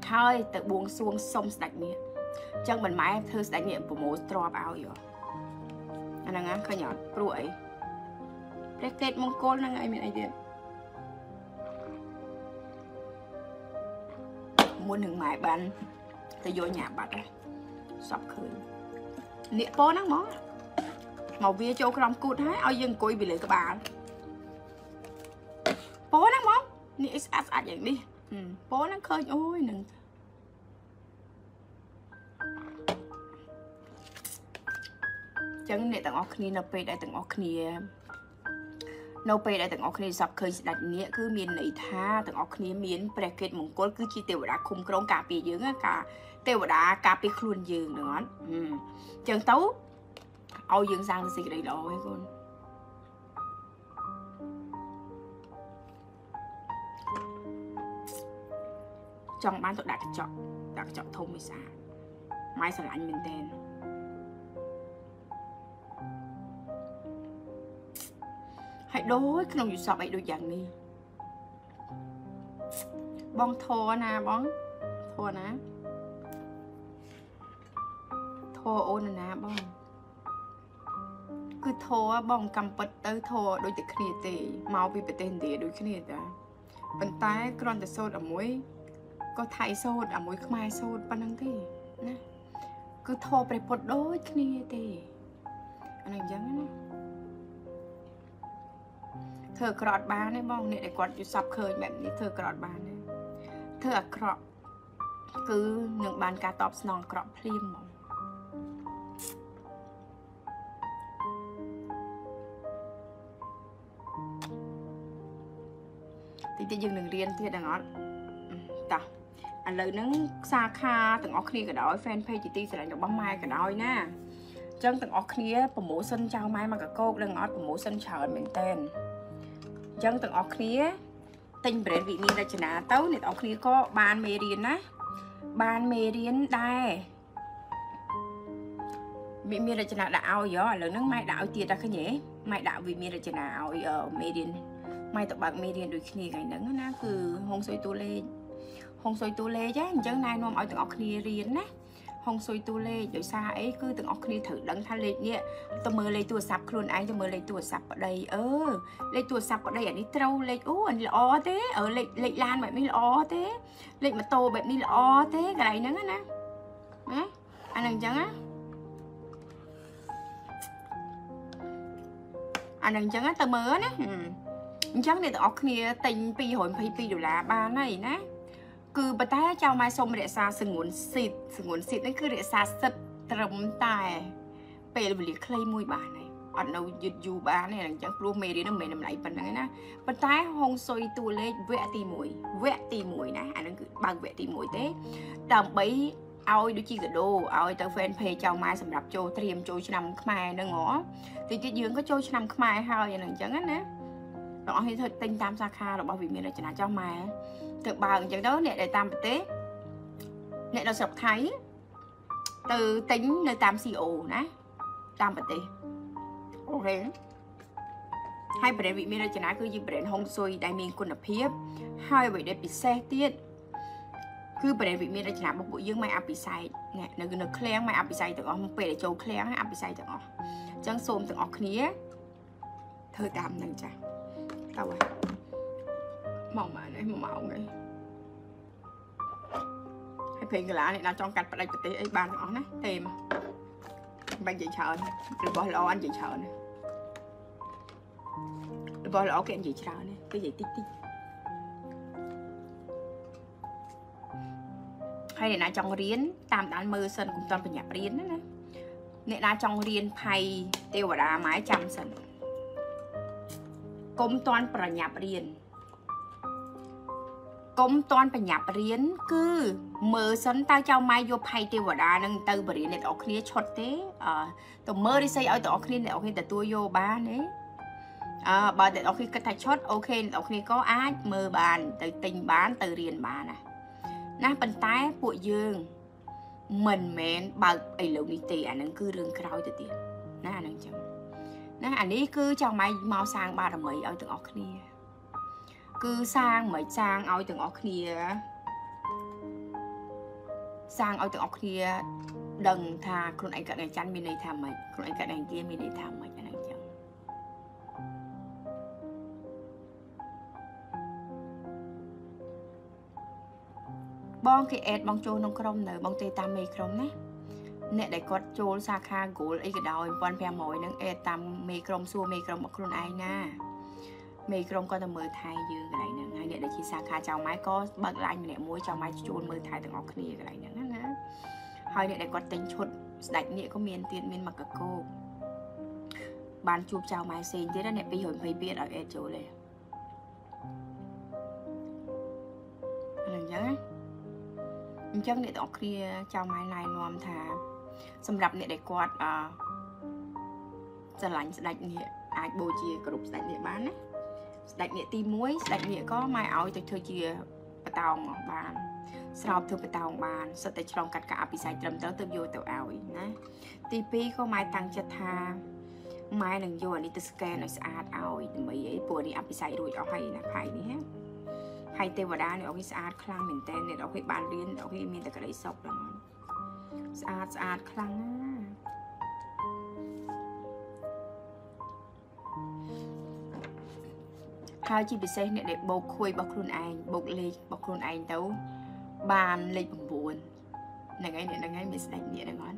ท้ายแต่บวงสวงส้มสักเนี่ยจังเหมือนไม้เธอสักเนี่ยผมโม่ตรอเอาอยู่อันนั้นงั้นขยันปลุยเล็กๆมงคลนั่งไงมีไอเดียม้วนหนึ่งไม้บันแต่โยนหยาบบัดเลยสอบคืนเนี่ยโป้นั่งหมอหมอเวียโจกรำกูดให้เอายังกุยไปเลยกระบาลโป้นั่งหมอนี่อัดอัดอย่างนี้โป้นั่งเคยโอ้ยหนึ่งจังเนี่ยต่างออกนี่เราไปได้ต่างออกนี่เราไปได้ต่างออกนี่สับเคยดัดเนี้ยคือมีนในท่าต่างออกนี่มีนแปรเกตมงกุฎคือจีเตวดาคุมโครงกาปีเยอะกาเตวดากาปีคลุนยืนเนาะจังเต้าเอายืนสร้างสิ่งใดเราให้คนจังบ้านตัวดักเจาะทงไม่สาไม้สลันเป็นแดนให้โดยขนมอยู่สอบไอ้โดยอย่างนี้บ้องโทนะบ้องโทนะโทโอนะบ้องคือโทบ้องกำปัดเตอร์โทโดยแต่ครีเอทีเมาปีประเทศเดียโดยครีเอทีปันตายกรอนแต่โซดอ่ะมวยก็ไทยโซดอ่ะมวยขมายโซดปันนั่งที่นะคือโทไปปดโดยครีเอทีอะไรอย่างนั้นนะเธอกรอดบ้านได้บ้องเนี่ยไอ้กอดอยู่ซับเคยแบบนี้เธอกรอดบ้านเนี่ยเธอเคราะห์คือหนึ่งบานการตอบสนองเคราะห์พริ้มมองติดติดยังหนึ่งเรียนที่ดังนั้นต่ออันเลยนั่งซาคาต่างออกคลีกับดอยแฟนเพจจีตีแสดงดอกบ้าไม้กับดอยน่ะจังต่างออกคลีผมหมูส้นเจ้าไม้มากับโก้ดังนั้นผมหมูส้นเฉินเหม็นเต้นจังต่างออกนี้ติงเปรตวินีราชนาเต้าเนี่ยออกนี้ก็บานเมรีนนะบานเมรีนได้มีราชนาดาวเยอะแล้วนั่งไม่ดาวเตียดอะไรเนี่ยไม่ดาววิมีราชนาเอาเยอะเมรีนไม่ตบบักเมรีนโดยขี้ไก่นั่งนะคือหงสวยตัวเล่หงสวยตัวเล่จ้ะจังนายนวมเอาต่างออกนี้เรียนนะหงสวยตัวเล่โดยซาไอ้คือต่างออกนี้ถือดังทะเลเนี่ยตัวมือเลยตัวสับครูนไอ้ตัวมือเลยตัวสับอะไรเลยตัวสับอะไรอย่างนี้เต้าเลยอู้อันละอเต้เลยลานแบบนี้ละอเต้เลยมาโตแบบนี้ละอเต้อะไรนั่นนะอันนั้นจังนะอันนั้นจังนะตัวมือนะจังเนี่ยต่างออกนี้ติงปีหอยปีอยู่ละบ้านไหนนะคือประเทศเจ้าไม้สมเด็จซาสงวนสิทธิ์สงวนสิทธิ์นั่นคือเดซาสตรมตายเปรบริเคลมุยบานเลยอ่อนเราหยุดอยู่บ้านเนี่ยหลังจากรูเมรีน้ำเมน้ำไหลปันนั่นนะประเทศฮงซอยตัวเล็กเวตีมวยเวตีมวยนะอันนั้นคือบางเวตีมวยเต้แต่ใบเอาดูจีกระโดเอาแต่แฟนเพจเจ้าไม้สำหรับโจเตรียมโจชนำขมายนั่งหงอติดจียืนก็โจชนำขมายเฮาอย่างหลังจากนั้นนะเราให้เธอติงตามสาขาเราบอกวิมีราชนาเจ้าไม้từ bằng chẳng đó nè để tam tế nè là sọc thấy từ tính nơi tam co nè tam tế ok hai bệnh vị miền tây cứ như bệnh hong suy đại miền quân lập hiệp hai bệnh để bị xe tiết cứ bệnh vị miền tây một buổi dương mai ăn bị say nè nó khen mai ăn bị say từ ông về để châu khen ăn bị say từ ông trăng xôm từ ông khía thơ tam nè cha tao àมองมาเลยมองมาเอาไงให้เพลงกระลาเนี่ยเราจ้องกัดประเดี๋ยวตีไอ้บ้านอ๋อนะเต็มบ้านจีเชิญหรือบอลล้ออันจีเชิญหรือบอลล้อแกนจีเชิญเนี่ยก็จีติ๊กให้เนี่ยนะจ้องเรียนตามด้านมือสันกุมตอนเป็นหยาบเรียนนั่นนะเนี่ยนะจ้องเรียนไพ่เทวดาไม้จำสันกุมตอนเป็นหยาบเรียนกมตอนปัญญาเรียนคือมือสันตาเจ้าไม้โยภัยเทวดาหนึ่งตัวบริเนตออกนี้ชดเต้ตัวมือได้ใส่เอาตัวออกนี้เด็กออกนี้แต่ตัวโยบ้านนี้บาเด็กออกนี้ก็ถ่ายชดโอเคออกนี้ก็อาจมือบานแต่ติงบ้านตัวเรียนบ้านนะนะปัญตายปวดยืงเหม็นบาไอเหลวนิตีอันนั้นคือเรื่องคราวจะเตียน น่าหนังจังนั่นอันนี้คือเจ้าไม้เมาซางบาดเหมยเอาถึงออกนี่คือซางเหมยซางเอาถึงออกนี่ซางเอาถึงออกนี่ดังทาคนไอ้กระแดงจันมีในทำไหมคนไอ้กระแดงเกียมีในทำไหมนั่นหนังจังบองเกตบองโจนงครมเนอบองเตตามเมครมนะเนี่ยได้กดโจลสาขาโกลไอ้กระดอยวันแพรหมอยนังเอตามเมกรมซัวเมกรมอครุนไอหน้าเมกรมก็จะมือไทยยืนอะไรเนี่ยเนี่ยได้คิดสาขาเจ้าไม้ก็บักลายมีเนี่ยมวยเจ้าไม้โจลมือไทยต่างออกนี่อะไรเนี่ยนั่นนะหอยเนี่ยได้กดเต็งชดดักเนี่ยก็เมียนเตียนเมียนมักกะโก้บานจูบเจ้าไม้เซนที่ได้เนี่ยไปหอยไปเบียดเอาเอโจเลยอะไรอย่างนี้จังเนี่ยต้องเคลียร์เจ้าไม้ลายนวมทาสำหรับเนี่ยได้กวาดสลัดสลัดเนี่ยอาจโบเจียกรุบสลัดเนี่ยบ้านนะสลัดเนี่ยตีมุ้ยสลัดเนี่ยก็ไม่เอาแต่เธอเจียประตองบ้านสลับเธอประตองบ้านสเตจลองกัดกะอภิสัยเติมเติมเติมโยเตอเอาอีกนะตีปีก็ไม้ตังจะทาไม้หนึ่งโยนี่จะสแกนหน่อยสะอาดเอาอีกไม่เยอะปวดนี่อภิสัยรวยเอาให้นะไผ่นี่ไฮเทวดาเนี่ยเอาให้สะอาดคลังเหม็นเต้นเนี่ยเอาให้บานเรียนเอาให้มีแต่กระไรศพแล้วมันสะอาดคลังข้าวจีบเส้นเนี่ยเด็กบกคุยบกครุนไอบกเลยบกครุนไอเต้าบานเลยบ่งบวนในไงเนี่ยในไงมีสไลด์เนี่ยในงอน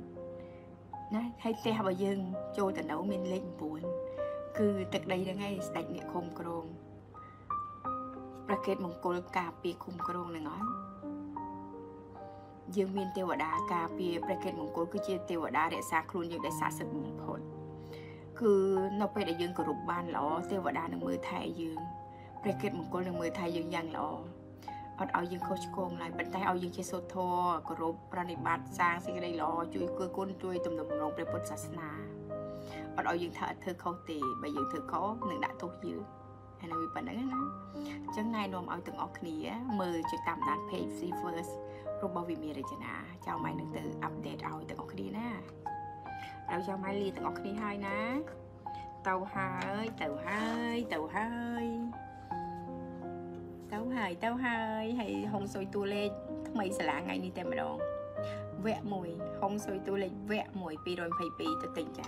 นะไฮเทวดายังโจแต่เต้ามีเลยบ่งบวนคือแต่ใดในไงสไลด์เนี่ยคมกรงประเกศมงกุลกาปีคุมกรงเลยเนาะยังมีเทวดากาปีประเกศมงกุลคือเทวดาเดชาครูนยังได้สาสุดมงคลคือนอกไปได้ยังกรุบบ้านหล่อเทวดาหนึ่งมือไทยยังประเกศมงกุลหนึ่งมือไทยยังยังหล่อเอายังโคชโกงเลยบันไดเอายังเชโซโทกรุบปฏิบัติสร้างสิ่งใดหล่อจุยกุยก้นจุยตุ่มตุ่มลงไปพุทธศาสนาเอายังเธอเธอเขาตีไปยังเธอเขาหนึ่งด่าทุกยือันนั้นวิปันนั้นนะจังไงนมเอาตึงออกเหนียมือจะตามนั้นเพจซีเฟิร์สรูปบวิมีรจนาเจ้าไม้หนึ่งตืออัปเดตเอาตึงออกเหนียนะเราเจ้าไม้ลีตึงออกเหนียให้นะเต่าหายเต่าหายเต่าหายเต่าหายเต่าหายให้หงสวยตัวเล็กทำไมสละไงนี่แต่มาดองแวะมวยหงสวยตัวเล็กแวะมวยปีโดนไฟปีตัวติงจ้ะ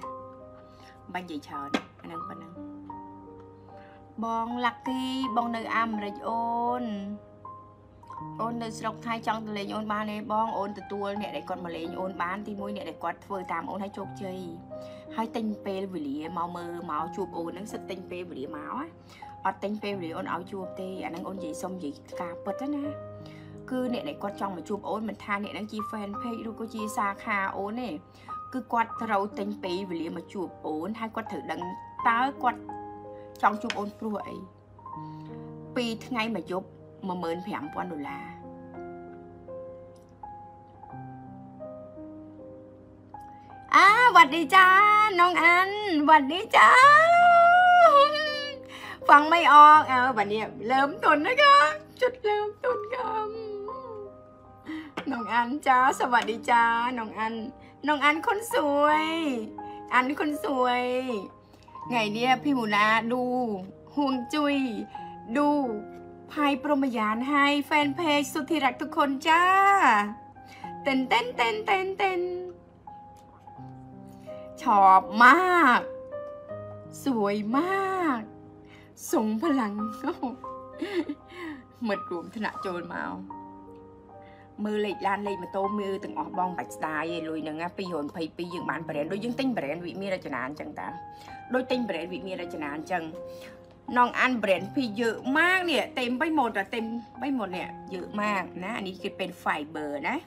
บ้านใหญ่เชิญอันนั้นปันนั้นบองลักกี้บองเนออัมระยอนโอนเนอสลอกไทยจังตะเลยโอนบ้านเลยบองโอนตัวเนี่ยได้กดมาเลยโอนบ้านที่มุ้ยเนี่ยได้กดเฟอร์ตามโอนให้โชคชัยให้ติงเปย์วิลีเมาเมอเมาจูบโอนนั่งสติงเปย์วิลีเมาอ่ะอดติงเปย์วิลีโอนเอาจูบตีอันนั้นโอนใหญ่ส้มใหญ่กาเปิดแล้วนะคือเนี่ยได้กดจังมาจูบโอนมันทานเนี่ยนั่งจีแฟนเพย์ดูก็จีซาคาโอนเนี่ยคือกดเราติงเปย์วิลีมาจูบโอนให้กดถือดังตากดจองจูบโอนปลุยปีทั้งไงมาจูบมาเมินแผงวันดอลลาร์หวัดดีจ้าน้องอันหวัดดีจ้าฟังไม่ออกวันนี้เริ่มต้นนะคะจุดเริ่มต้นค่ะน้องอันจ้าสวัสดีจ้าน้องอันน้องอันคนสวยอันคนสวยไงเนี่ยพี่หมูนาดูห่วงจุยดูภายปรมยานให้แฟนเพจสุดที่รักทุกคนจ้าเต้นเต้นเต้นเต้นเต้นชอบมากสวยมากสงพลังหมดรวมธนาโจรมามือเล็กลานเล็กมาโตมือตึงออกบองปัดตายเลยหนึ่งอ่ะไปโยนไปไปยิงบานแบรนด์โดยยิงติ้งแบรนด์วิมีราชนานจังตาโดยติ้งแบรนด์วิมีราชนานจังน้องอันแบรนด์พี่เยอะมากเนี่ยเต็มไปหมดอ่ะเต็มไปหมดเนี่ยเยอะมากนะอันนี้คือเป็นไฟเบอร์นะ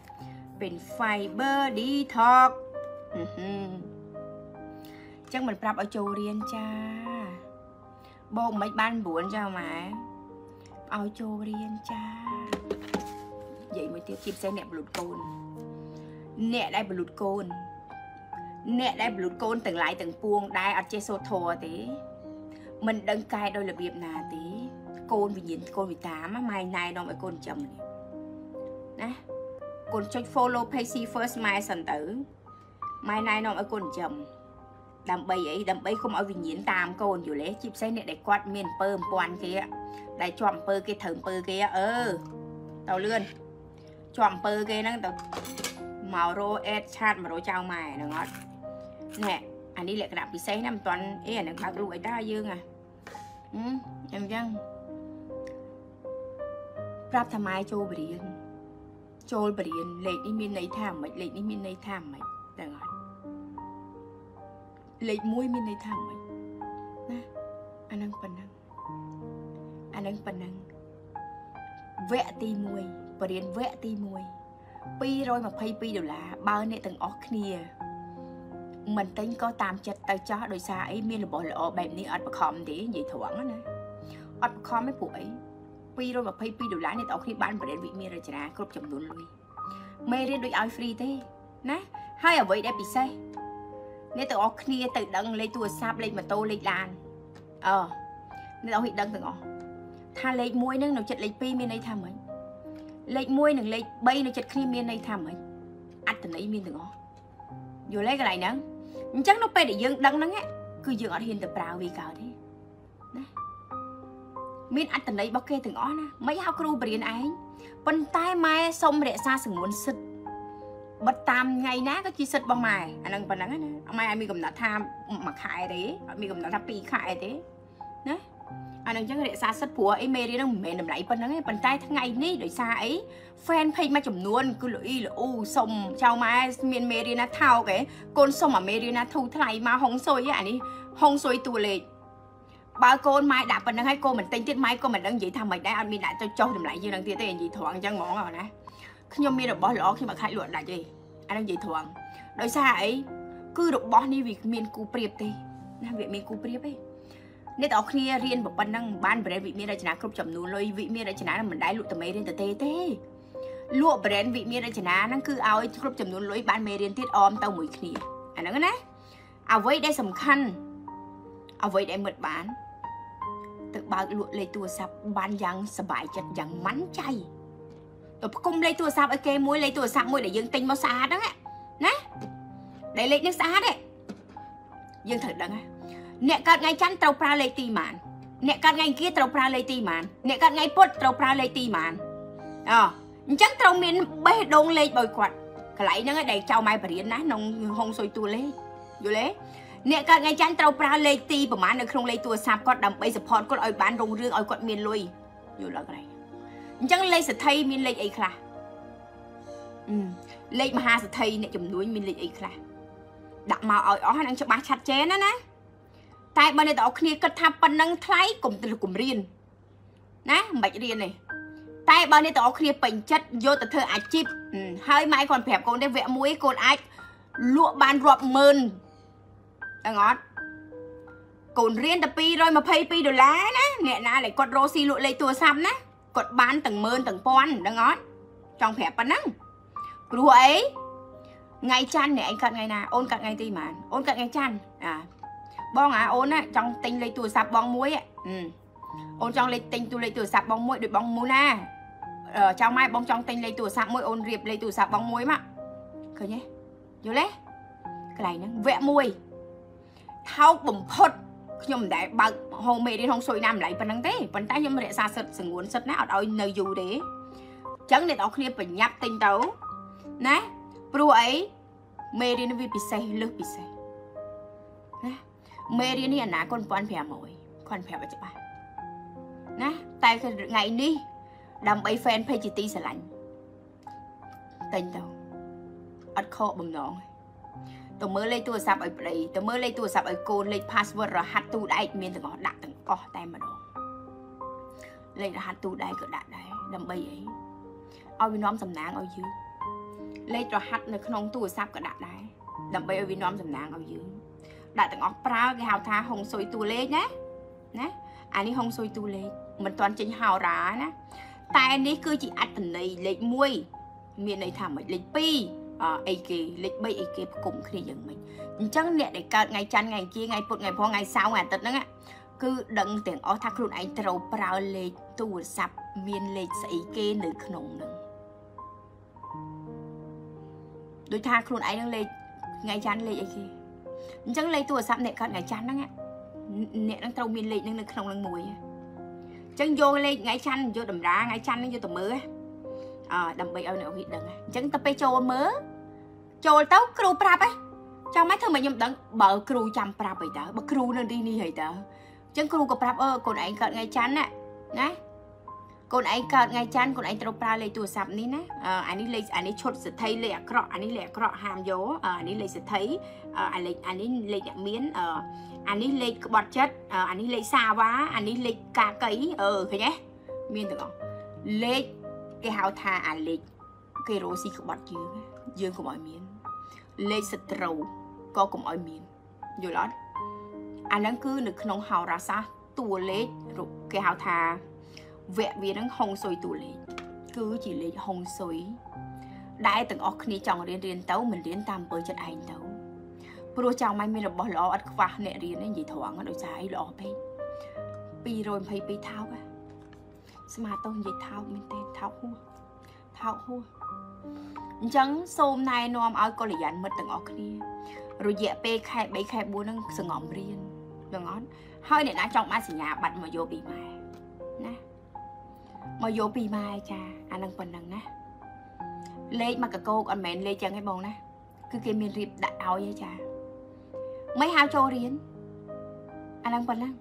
เป็นไฟเบอร์ดีท็อกจังเหมือนปรับเอาโจเรียนจ้าบองไม่บ้านบวนจ้าไหมเอาโจเรียนจ้าใหญ่มาเทียบจีบเส้นเนี่ยบลูดโกนเนี่ยได้บลูดโกนเนี่ยได้บลูดโกนต่างหลายต่างปวงได้อัดเจโซโทตีมันดังกายโดยระเบียบนาตีโกนวิญญาณโกนวิตามะไม้นายน้องไอ้โกนจำเนี่ยนะโกนช่วย follow page first ไม้สันเต๋อไม้นายน้องไอ้โกนจำ ดำใบไอ้ดำใบเขาเอาวิญญาณตามโกนอยู่เลยจิบไซเนี่ยได้กวาดเมียนเปิมปวนเกะได้จอมเปิมเกะเถิมเปิมเกะเต่าเลื่อนจอมเปิมเกะนั่งเต่าเมาโรเอชชาติเมาโรเจ้าใหม่นะงอดเนี่ยอันนี้แหละกระดาษปีไซน้ำตอนหนังปากรวยได้เยอะไงยังปรับทำไมโจบริเอนโจบริเอนเหล็กนี่มีในถ้ำไหมเหล็กนี่มีในถ้ำไหมแต่งอนเหล็กมุ้ยมีในถ้ำไหมนะอันนั้นปนังอันนั้นปนังแวะตีมวยบริเอนแวะตีมวยปีร้อยมาพายปีเดี๋ยวละบ้านเนี่ยตั้งออกเนี่ยmình tính có tam chất tay chó đôi xa ấy miên là bỏ lỡ bẹp ní ọt bọcom để gì thoáng nữa ọt bọcom mấy buổi pi rồi mà pi đồ lá này tao khi bán vào đến vị miên rồi chả na cướp chồng đốn lui mê riêng đôi áo free thế nè hai ở vậy đẹp bị say nên tao ọt kia tự đăng lấy tua sáp lên mà tô lên đàn nên tao hiện đăng từng ọ tha lấy muối nâng nào chật lấy pi miên này tham ấy lấy muối nâng lấy bay nào chật khi miên này tham ấy ăn từng ấy miên từng ọ dù lấy cái này nè chắc nó phải để dương đăng nắng á cứ dương ở hiền từ bào vì cào thế miên ăn từng đấy bao kê từng ó nè mấy hao kêu bền ấy bên tai mai xong để xa sừng muốn sứt bật tam ngày ná có chi sứt bằng mày anh đang bận nắng á mai anh mi cầm đã tham mặc khai đấy mi cầm đã tham pi khai thế nè anh đang chắc để xa sứt của ấy mê đi đâu mẹ nằm lại bên nắng ấy bên tai tháng ngày ní để xa ấy fan page mà chấm luôn cứ lưỡi là xong chào mai miền mê đi na thao cái con xong mà mê đi na thu thay mà hông xôi á này hông xôi tù lệ bà con mai đã bận nắng hay cô mình tên tiết mai cô mình đang dậy thầm mình đã anh mi đã cho làm lại như đang tiết gì thoáng chẳng ngó rồi nè khi nhau mi được bỏ lỏ khi mà khai luận là gì anh đang dậy thoáng để xa ấy cứ được bỏ đi vì miền cù priệp đi na việc miền cù priệp ấyเด็กออกเคลียร์เรียนแบบปั้นนั่งบ้านแบรนด์วิเมียราชนะครบจำนวนเลยวิเมียราชนะเหมือนได้ลูกแต่ไม่เรียนแต่เต้ลวกแบรนด์วิเมียราชนะนั่นคือเอาครบจำนวนเลยบ้านไม่เรียนติดออมเต้าหมวยเคลียร์อันนั้นนะเอาไว้ได้สำคัญเอาไว้ได้หมดบ้านแต่บางลวกเลยตัวซับบ้านยังสบายจัดยังมั่นใจแต่กุมเลยตัวซับไอ้แกมวยเลยตัวซับมวยได้ยังติงมาสะอาดนั่นแหละนะได้เลยนึกสะอาดเลยยังถึงดังเนี่ยการไงฉันเตาปลาเลยตีมันเนี่ยการไงกี้เตาปลาเลยตีมันเนี่ยการไงปดเตาปลาเลยตีมันฉันเตาเมียนเบดงเลยบ่อยกว่าใครนั่งได้เจ้าไม้ปริญญาน้องห้องซอยตัวเลยอยู่เลยเนี่ยการไงฉันเตาปลาเลยตีประมาณในโครงเลยตัวสามก็ดำไปสะพอนก็อ้อยบ้านโรงเรืออ้อยก็เมียนลุยอยู่แล้วอะไรฉันเลยสะไทยเมียนเลยไอ้ค่ะเลยมหาสะไทยเนี่ยจมด้วยเมียนเลยไอ้ค่ะดักมาอ้อยอ๋อนั่งจะมาชัดเจนนะนะใต้บ้านเนี่ยเอาเคลียร์กระทำปันนังไทยกลุ่มตัวกลุ่มเรียนนะไม่เรียนเลยใต้บ้านเนี่ยเอาเคลียร์เป็นจัดโยตเธออาชีพเฮ้ยไม้ก่อนแผลโกนได้แวะมุ้ยโกนไอ้ลวกบานรอบเมินตังงอดโกนเรียนแต่ปีเลยมาพายปีดูแลนะเนี่ยนะเลยกดโรซีลวกเลยตัวซ้ำนะกดบานตั้งเมินตั้งปอนตังงอดจองแผลปันนังกลัวไอ้ไงจันเนี่ยไอ้กัดไงนะโอนกัดไงตีมันโอนกัดไงจันบองโอนจองติงเลยตัวซับบองมุ้ยโอนจองเลยติงตัวเลยตัวซับบองมุ้ยโดยบองมูน่าเจ้าไม้บองจองติงเลยตัวซับมุ้ยโอนเรียบเลยตัวซับบองมุ้ยมั้งเคยไหมอยู่เลยไกลนะแวะมุ้ยเท้าบุ๋มพดยมได้บักห้องเมย์ได้ห้องซอยน้ำไหลปนังเต้ปันใต้ยมเรียซาสดสงวนสดนะเอาเนยอยู่เด้จังเด็ดเอาเคลียร์ไปยับติงเต้านะปลุกไอเมย์ได้นวิปิเซ่เลิกปิเซ่เมรีนี่นะคนปอนแผลหมวยคนแผลปัจจุบันนะแต่ไงนี่ดำไปแฟนเพจตีสลันเต็งตัวอัดคอบุ๋มน้องตัวเมื่อเลยตัวซับไอ้ปลายตัวเมื่อเลยตัวซับไอ้โกนเลยพาสเวิร์ดรหัสตู้ได้เมียนถึงอ๋อดักถึงอ๋อแต่มาดองเลยรหัสตู้ได้ก็ดักได้ดำไปไอ้เอาวิน้อมสำนักเอายืมเลยรหัสในขนมตู้ซับก็ดักได้ดำไปเอาวิน้อมสำนักเอายืมได้ตั้งออกเปล่าแกหาวทาหงซอยตัวเล็กนะอันนี้หงซอยตัวเล็กมันตอนจริงหาวร้านะแต่อันนี้คือจีอัดตันเลยเล็กมวยเมียนเลยทำเหมือนเล็กปีไอเกย์เล็กใบไอเกย์กลุ่มเคลียร์อย่างมันจังเนี่ยได้เกิดไงจันไงกี้ไงปวดไงพอไงสาวไงตัดนั่นอ่ะคือดังแต่งออกทาครุ่นไอเตาเปล่าเล็กตัวสับเมียนเล็กใส่เกย์หนึ่งขนมหนึ่งโดยทาครุ่นไอนั่งเล็กไงจันเล็กไอเกย์ จังเลยตัวสามเนี่ยกันไงชันนั่งเนี่ยเนี่ยนั่งเท่ามิลลินั่งนั่งขนมนั่งมวยจังโยเลยไงชันโยดำร้าไงชันนั่งโยตัวมือดำไปเอาเนี่ยเอาหิดดังจังตะไปโจเมือโจเต้าครูปราบไปจังไม่เธอมายมดังเบอร์ครูจำปราบไปเด้อเบอร์ครูนั่นดีนี่เหรอเด้อจังครูกับปราบคนไหนกันไงชันน่ะไงคนไอ้เกิดไงจันคนไอ้ตรปลาเลยตัวสับนี้นะอันนี้เลยอันนี้ชดสุดท้ายเลยกระอันนี้เลยกระหามโยอันนี้เลยสุดท้ายอันนี้เลยเมียนอันนี้เลยบอดชัดอันนี้เลยซาวะอันนี้เลยกาไก่เข้าใจเมียนตัวเลยเกี่ยวทาอันเลยเกโรซีกับบอดยืนยืนกับไอ้เมียนเลยสตรูก็กับไอ้เมียนอยู่แล้วอันนั้นคือหนึ่งขนมห่าวราซาตัวเล็กเกี่ยวทาเวะเวียนหงสวยตัวเลยคือจีเลยหงสวยได้ตั้งออกนี่จังเรียนเต้าเหมือนเรียนตามเปิดจัดไอ้เต้าพวกเจ้าไม่มีระบบล้ออัดควาเนี่ยเรียนได้ยี่ถวงก็โดยใจล้อไปปีโรยปีเท้าอะสมาต้องยี่เท้าไม่เต้นเท้าหัวจังโซมนายนอมเอากลยันมาตั้งออกนี่รู้เยอะไปใครบูนั่งสงอมเรียนอย่างนั้นเฮ้ยเนี่ยนะจังมาสัญญาบัตรมาโยบีมานะมาโยปีมาจ้าอันนั้นเป็นนั่งนะเล็กมากระโกกอันแมนเล็กจังให้มองนะคือเกมรีบดัดเอาย่าจ้าไม่หาโจเรียนอันนั้นเป็นนั่ง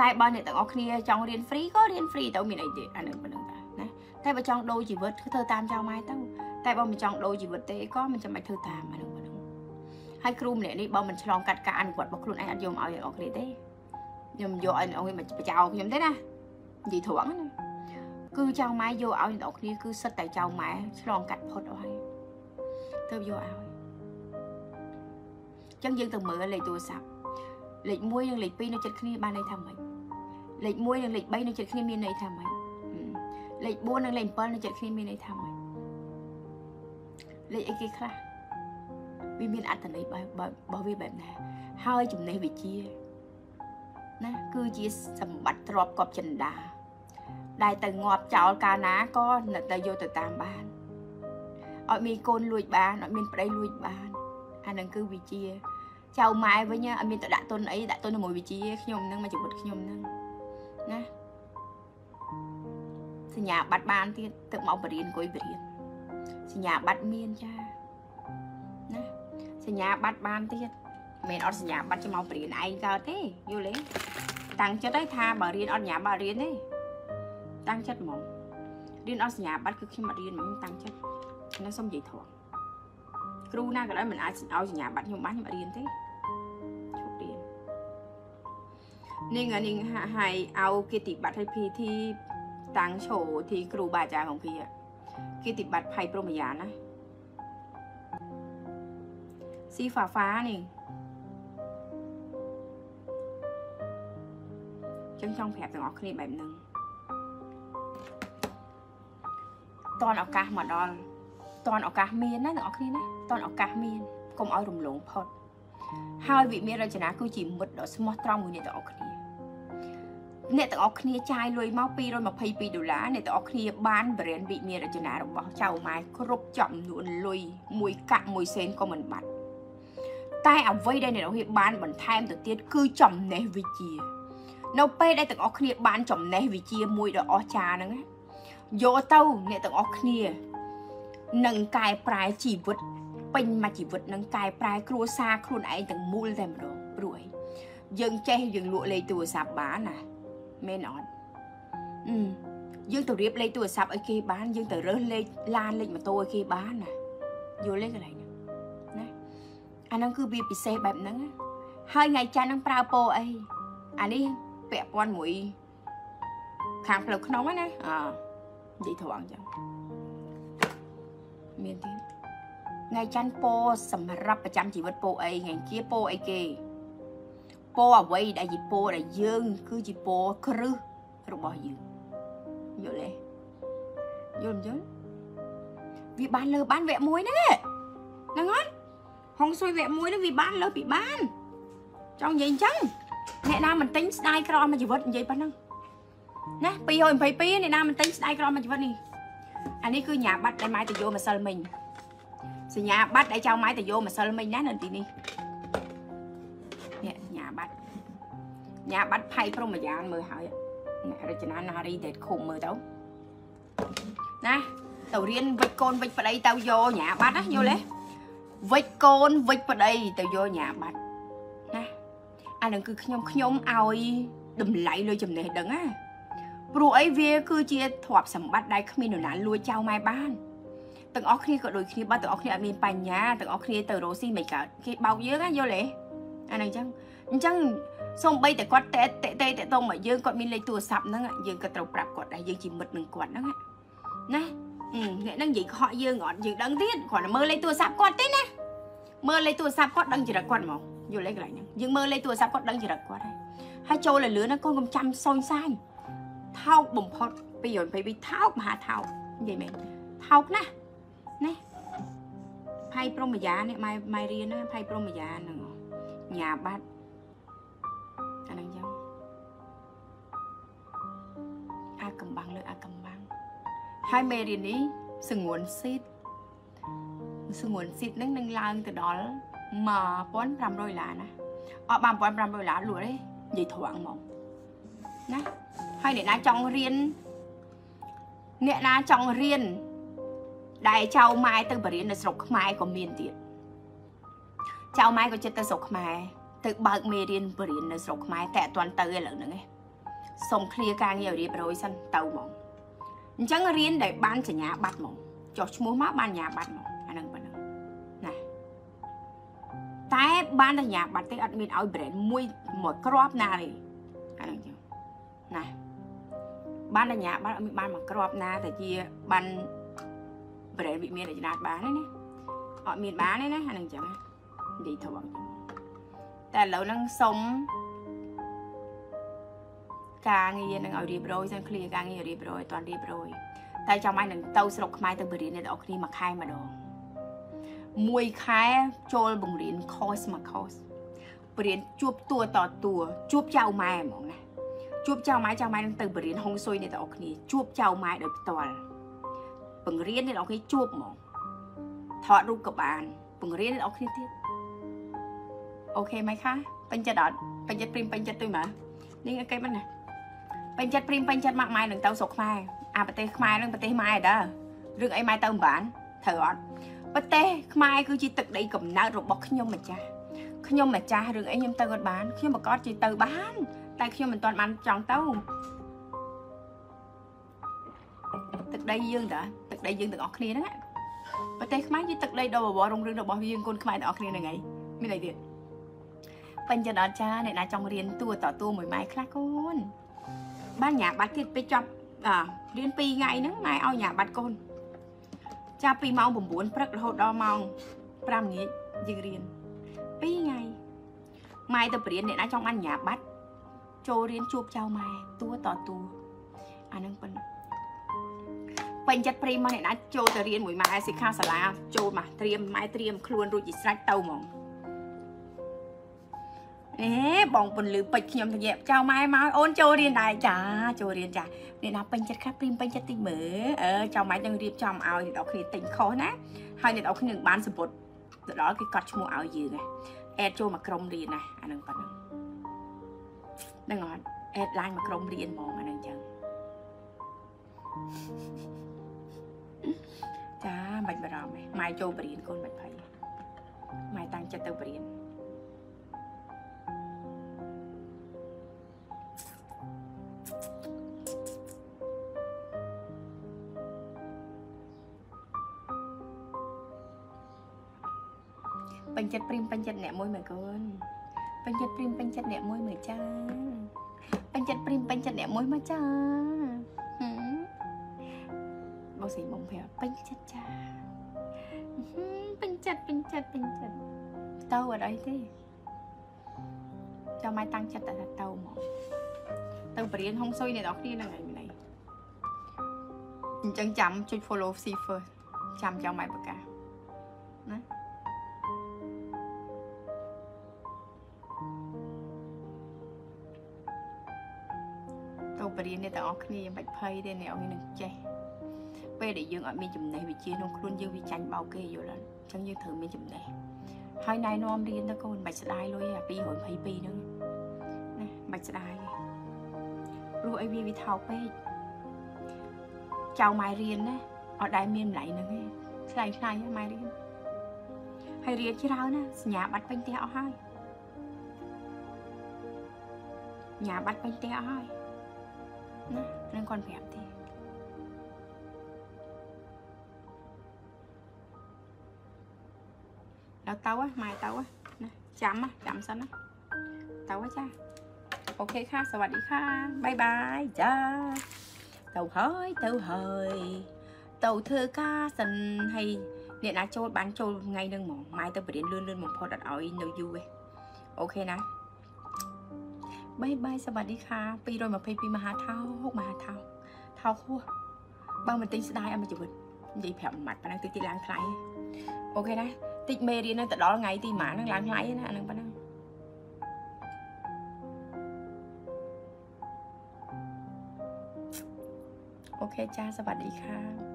ตายบอลเนี่ยต่างออกเคลียจองเรียนฟรีก็เรียนฟรีแต่มีไอเดียอันนั้นเป็นนั่งนะแต่ไปจองโดจิเวิร์ดคือเธอตามเจ้าไม้ต้องแต่บอลมันจองโดจิเวิร์ดเตะก็มันจะไม่เธอตามอันนั้นเป็นนั่งให้ครูเนี่ยนี่บอลมันฉลองกัดการอันกวดบอกครูไอ้อัดยมเอาอย่างออกเคลียเตะยมโยอันเอาเงินมันไปเจ้ายมได้นะยี่ถวงคือเจ้าไม้โยเอาดอกนี้คือสไตล์เจ้าไม้ลองกัดพดเอาไว้เติมโยเอาจังยังตั้งมือเลยตัวสับเหล็กมวยยังเหล็กปีในจัดขึ้นบ้านในทำไหมเหล็กมวยยังเหล็กใบในจัดขึ้นมีในทำไหมเหล็กบัวยังเหล็กเปิ้ลในจัดขึ้นมีในทำไหมเหล็กไอ้กี่ครั้งวิมีอัตนัยบ่วิแบบไหนห้อยจุ่มในวิจีนะคือจีสมบัติรอบกอบจันดาได้แต่งอบเจ้ากาหนาก็นัดแต่โยแต่ตามบ้านเอามีโกนลุยบ้านเอามีไปลุยบ้านอันนั้นคือวิจีเจ้าไม้ไว้เนี่ยเอามีแต่ด่าต้นไอ้ด่าต้นหมวยวิจีขยมนั่งมาจากบทขยมนั่งนะสัญญาบัตรบ้านที่ตึกเมาไปเรียนก็ไปเรียนสัญญาบัตรเมียนจ้านะสัญญาบัตรบ้านที่เมนอสัญญาบัตรจะเมาไปเรียนไอ้เก่าเต้อยู่เลยตังจะได้ทาบาเรียนอสัญญาบาเรียนเต้ตั้งชัดมองเรียนอสัญญาบัตรคือขึ้นมาเรียนมันตั้งชัดนั่นส้มใหญ่ถั่วครูน่าก็ได้เหมือนเอาสัญญาบัตรอยู่บ้านมาเรียนเต้ชุดเรียนนี่ไงนี่ให้เอากิติบัตรให้พี่ที่ตั้งโชว์ที่ครูบาอาจารย์ของพี่อะกิติบัตรไพ่ปรมยานะสีฟ้านี่จ้องแผลต่างออกคลิปแบบนึงตอนออกกาหมดอนตอนออกกาเมียนนะต่างออกคลิปนะตอนออกกาเมียนกลมอ้อยรุมหลงพอดห้าวิเมียรจนะกูจีมดดอกสมอตรองมือเนี่ยต่างออกคลิปเนี่ยต่างออกคลิปชายรวยเมาปีรวยมาพายปีดูแลเนี่ยต่างออกคลิปบ้านแบรนด์วิเมียรจนะเราบอกเจ้าไม้ครบจอมหนุนรวยมวยกะมวยเซนก็เหมือนบัตรใต้เอาไว้ได้เนี่ยเราเห็นบ้านบนไทม์ตัวเตี้ยคือจอมในวิจีเราไปได้ตั้งออกเคลียบ้านจอมในวิจีมวยดอกอชานั่งโยเต้าเนี่ยตั้งออกเคลียนังกายปลายจีบวัดเป็นมาจีบวัดนังกายปลายครัวซาครูนไอตั้งมูลแต่มรวยยังใจยังลุเลยตัวสับบ้านน่ะแม่นอนยังตัวเรียบเลยตัวสับไอเคบ้านยังตัวเริ่มเลยลานเลยมาโตไอเคบ้านน่ะโยเล่นอะไรเนี่ยนะอันนั้นคือบีปิเซแบบนั้นให้ไงจานังปลาโปไออันนี้เปะปอนหมวยขางเปลือกขนมนะดีถวงจังเมียนทีไงจันโปสำหรับประจำชีวิตโปไอไงเกี้ยโปไอเกยโปเอาไว้ได้จีโปได้ยืงคือจีโปครึรูบอยยืงอยู่เลยยืมเยอะวิบ้านเลยบ้านแวะมวยนะนั่งอนห้องซอยแวะมวยนะวิบ้านเลยปีบ้านจังยิงจังเนี่ยน้ามันติ้งได้กรอมาจีวัดยัยปะนั่งนะปีโหยไปปีเนี่ยน้ามันติ้งได้กรอมาจีวัดนี่อันนี้คือหยาบัดได้ไม้ตะโยมาเซลมิงสิหยาบัดได้เจ้าไม้ตะโยมาเซลมิงนะนั่นตีนี่ nhà bắt phay phong mà già mời hỏi rồi cho nên hari để khùng mời tao nè tàu riêng vịt con vịt vào đây tao vô nhà bắt á vô lấy vịt con vịt vào đây tao vô nhà bắt nè anh đừng cứ nhom oi đùm lại lôi chùm này đừng á rồi ấy về cứ chia thọp sầm bắt đây không nên là lôi trao mai ban từng óc kia có đôi khi bắt từng óc kia mình bàn nhà từng óc kia từ rô xi mày cả cái bao nhiêu á vô lấy anh đừng chăng xong bâyแต่กอดแต่ตรงแบบยืนกอดมีเลยตัวสับนั่งอ่ะยืนกระตุกกลับกอดได้ยืนจีบมิดหนึ่งกอดนั่งอ่ะนะเนี่ยนั่งหยิบเขายืนอ่อนยืนดังที่ขอละเมอเลยตัวสับกอดที่นะเมอเลยตัวสับกอดดังจีรักกอดหมออยู่เลยอะไรเนี่ยยืนเมอเลยตัวสับกอดดังจีรักกอดได้ให้โจเลยเหลือนะก้นกำจำซอยซ้ายเท้าบ่มพอดไปโยนไปวิเท้ามาหาเท้าใหญ่ไหมเท้านะนะไพ่ปรมยานเนี่ยไม่เรียนนะไพ่ปรมยานหนึ่งหยาบัดอะไรยังอากำบังเลยอากำบังให้เมรินี้สงวนซิดนั่งลางแต่ดอลมาป้อนปรำโรยหลานะอ๋อบางป้อนปรำโรยหลาหลัวเลยใหญ่ถ่วงมองนะให้เนี่ยนะจองเรียนได้เจ้าไม้ตั้งบริเวณในศพไม้ก็เมียนติดเจ้าไม้ก็จะตะศพไม้ตึกบางเมรินบริเวณในศพไม้แต่ตอนเตยเหล่านั้นไงส่งเคลียร์การเงี่ยวดีโปรยสันเตามองจังเรียนได้บ้านจะหยาบัดมองจอดมัวมาบ้านหยาบัดมองอันนั้นเป็นอะไรนะแต่บ้านจะหยาบัดแต่อัดมีเอาเบรนมวยหมดกรอบนาเลยอันนั้นจังนะบ้านจะหยาบัดมีบ้านหมดกรอบนาแต่ที่บ้านเบรนมีอะไรจะนัดบ้านนี่นะออกมีบ้านนี่นะอันนั้นจังดีทวังแต่เรานั่งสมกางเย็นนั่งเอาดีโปรยสันเคลียร์กางเย็นดีโปรยตอนดีโปรยแต่เจ้าไม้หนึ่งเตาสลบไม้เตาบริเนตออกนี่มาคายมาดองมวยคายโจลบุ๋งเรียนคอสมาคอสบริเนตจูบตัวต่อตัวจูบเจ้าไม้มองนะจูบเจ้าไม้นั่งเตาบริเนตห้องซอยในตออกนี่จูบเจ้าไม้โดยตอนบุ๋งเรียนในออกนี่จูบมองถอดรูปกับบานบุ๋งเรียนในออกนี่ที่โอเคไหมคะเป็นจัดดอดเป็นจัดปริมเป็นจัดตุยหมานี่ไงใกล้บ้านนะเป็นจัดปริมเป็นจัดมากมายหนึ่งเตาศกไม้อาปะเตะไม้เรื่องปะเตะไม้เด้อเรื่องไอ้ไม้เติมบ้านเถอะปะเตะไม้คือจีตึกได้กับน้ารูบอกขยมมาจ้าเรื่องไอ้ยมเติมบ้านขยมบอกก็จีเติมบ้านแต่ขยมมันตอนมันจองเต้าตึกได้ยื่นเด้อตึกได้ยื่นตึกออกคลีนั่นแหละปะเตะไม้จีตึกได้โดบบ่ลงเรื่องโดบบ่ยื่นกุนไม้ออกคลีนั่นไงไม่ได้เด็ดเป็นจะดอจ้าเนี่ยนะจองเรียนตัวต่อตัวเหมือนไม้คลาโกนบ้านหยาบัดที่ไปจับเรียนปีไงนึกไม้เอาหยาบัดโกนจะปีเมาบุ๋มบุ๋นพระโหดดอมองปรามงี้ยืนเรียนปีไงไม้ตัวเปลี่ยนเนี่ยนะจองบ้านหยาบัดโจเรียนจูบเจ้าไม้ตัวต่อตัวอันนั้นเป็นจัดปริมาเนี่ยนะโจจะเรียนเหมือนไม้สิข้าวสลาโจมาเตรียมไม้เตรียมครวนรูจิสไรเตามองบองปนหรือไปขยมทะเยบเจ้าไม้มาโอนโจเรียนได้จ้าโจเรียนจ้าเนี่ยนะเป็นจัดครับปริมเป็นจัดติเหมือเจ้าไม้ยังรีบจำเอาเนี่ยเอาคลีติงเขานะให้เนี่ยเอาคนหนึ่งบ้านสมบูรณ์แล้วก็กอดชมูเอายืนไงแอดโจมากรมเรียนนะอันนึงปนนึงงอนแอดไลน์มากรมเรียนมองอันนึงจังจ้าบัดบารมีไม้โจเรียนคนบัดไผ่ไม้ตังจัดเตอเรียนปัญจัดปริมปัญจัดเนี่ยมวยเหมือนกันปัญจัดปริมปัญจัดเนี่ยมวยเหมือนจ้าปัญจัดปริมปัญจัดเนี่ยมวยมาจ้าบอกสีมงเพลปัญจัดจ้าปัญจัดเต้าอะไรที่เจ้าไม้ตั้งจัดแต่เต้าหมอเต้าเปลี่ยนห้องซุยเนี่ยดอกนี่นั่งไงไม่ไหนจังจำจุด follow ซีเฟอร์จำเจ้าไม้ปากกานะประเด็นเนี่ยแต่ออกนี่บัดเพย์เดนเนี่ยเอางี้หนึ่งใจเป้เดี๋ยวยืงออกมีจุ่มในวิจิตรน้องครุ่นยืงวิจันเบาเกยอยู่แล้วฉันยืงถือมีจุ่มในให้นายน้อมเรียนตะโกนบัดสลายเลยอ่ะปีหนไปปีนึงนะ ไม่ได้รู้ไอวีวิทาวไปเจ้าไม้เรียนนะเอาได้เมียนไหลนึงใช่ใช่ไม้เรียนให้เรียนที่เรานะหยาบัดเป็นเตะเอาให้หยาบัดเป็นเตะเอาให้นะเรื่องคนแบบที่แล้วเตาอะไม้เตาอะนะจำอะจำซะนะเตาอะจ้าโอเคค่ะสวัสดีค่ะบายบายจ้าเตาเฮ้ยเตาเฮ้ยเตาเธอค่ะสันให้เนี่ยนะโจบ้านโจไงนึงหมอไม้เตาประเด็นเลื่อนเลื่อนหมอพอดัดเอาอินเดียยูเว้ยโอเคนะบายบายสวัสดีค่ะปีโดยมาปีมหาเท้าหกมหาเท้าเท้าขั้วบางมันติดสไลด์เอามาจุดดีแผ่หมัดปนังติดตีล้างไคล้โอเคนะติดเมรีนั่นแต่ดอไงตีหมานั่งล้างไคล้นะนั่งปนังโอเคจ้าสวัสดีค่ะ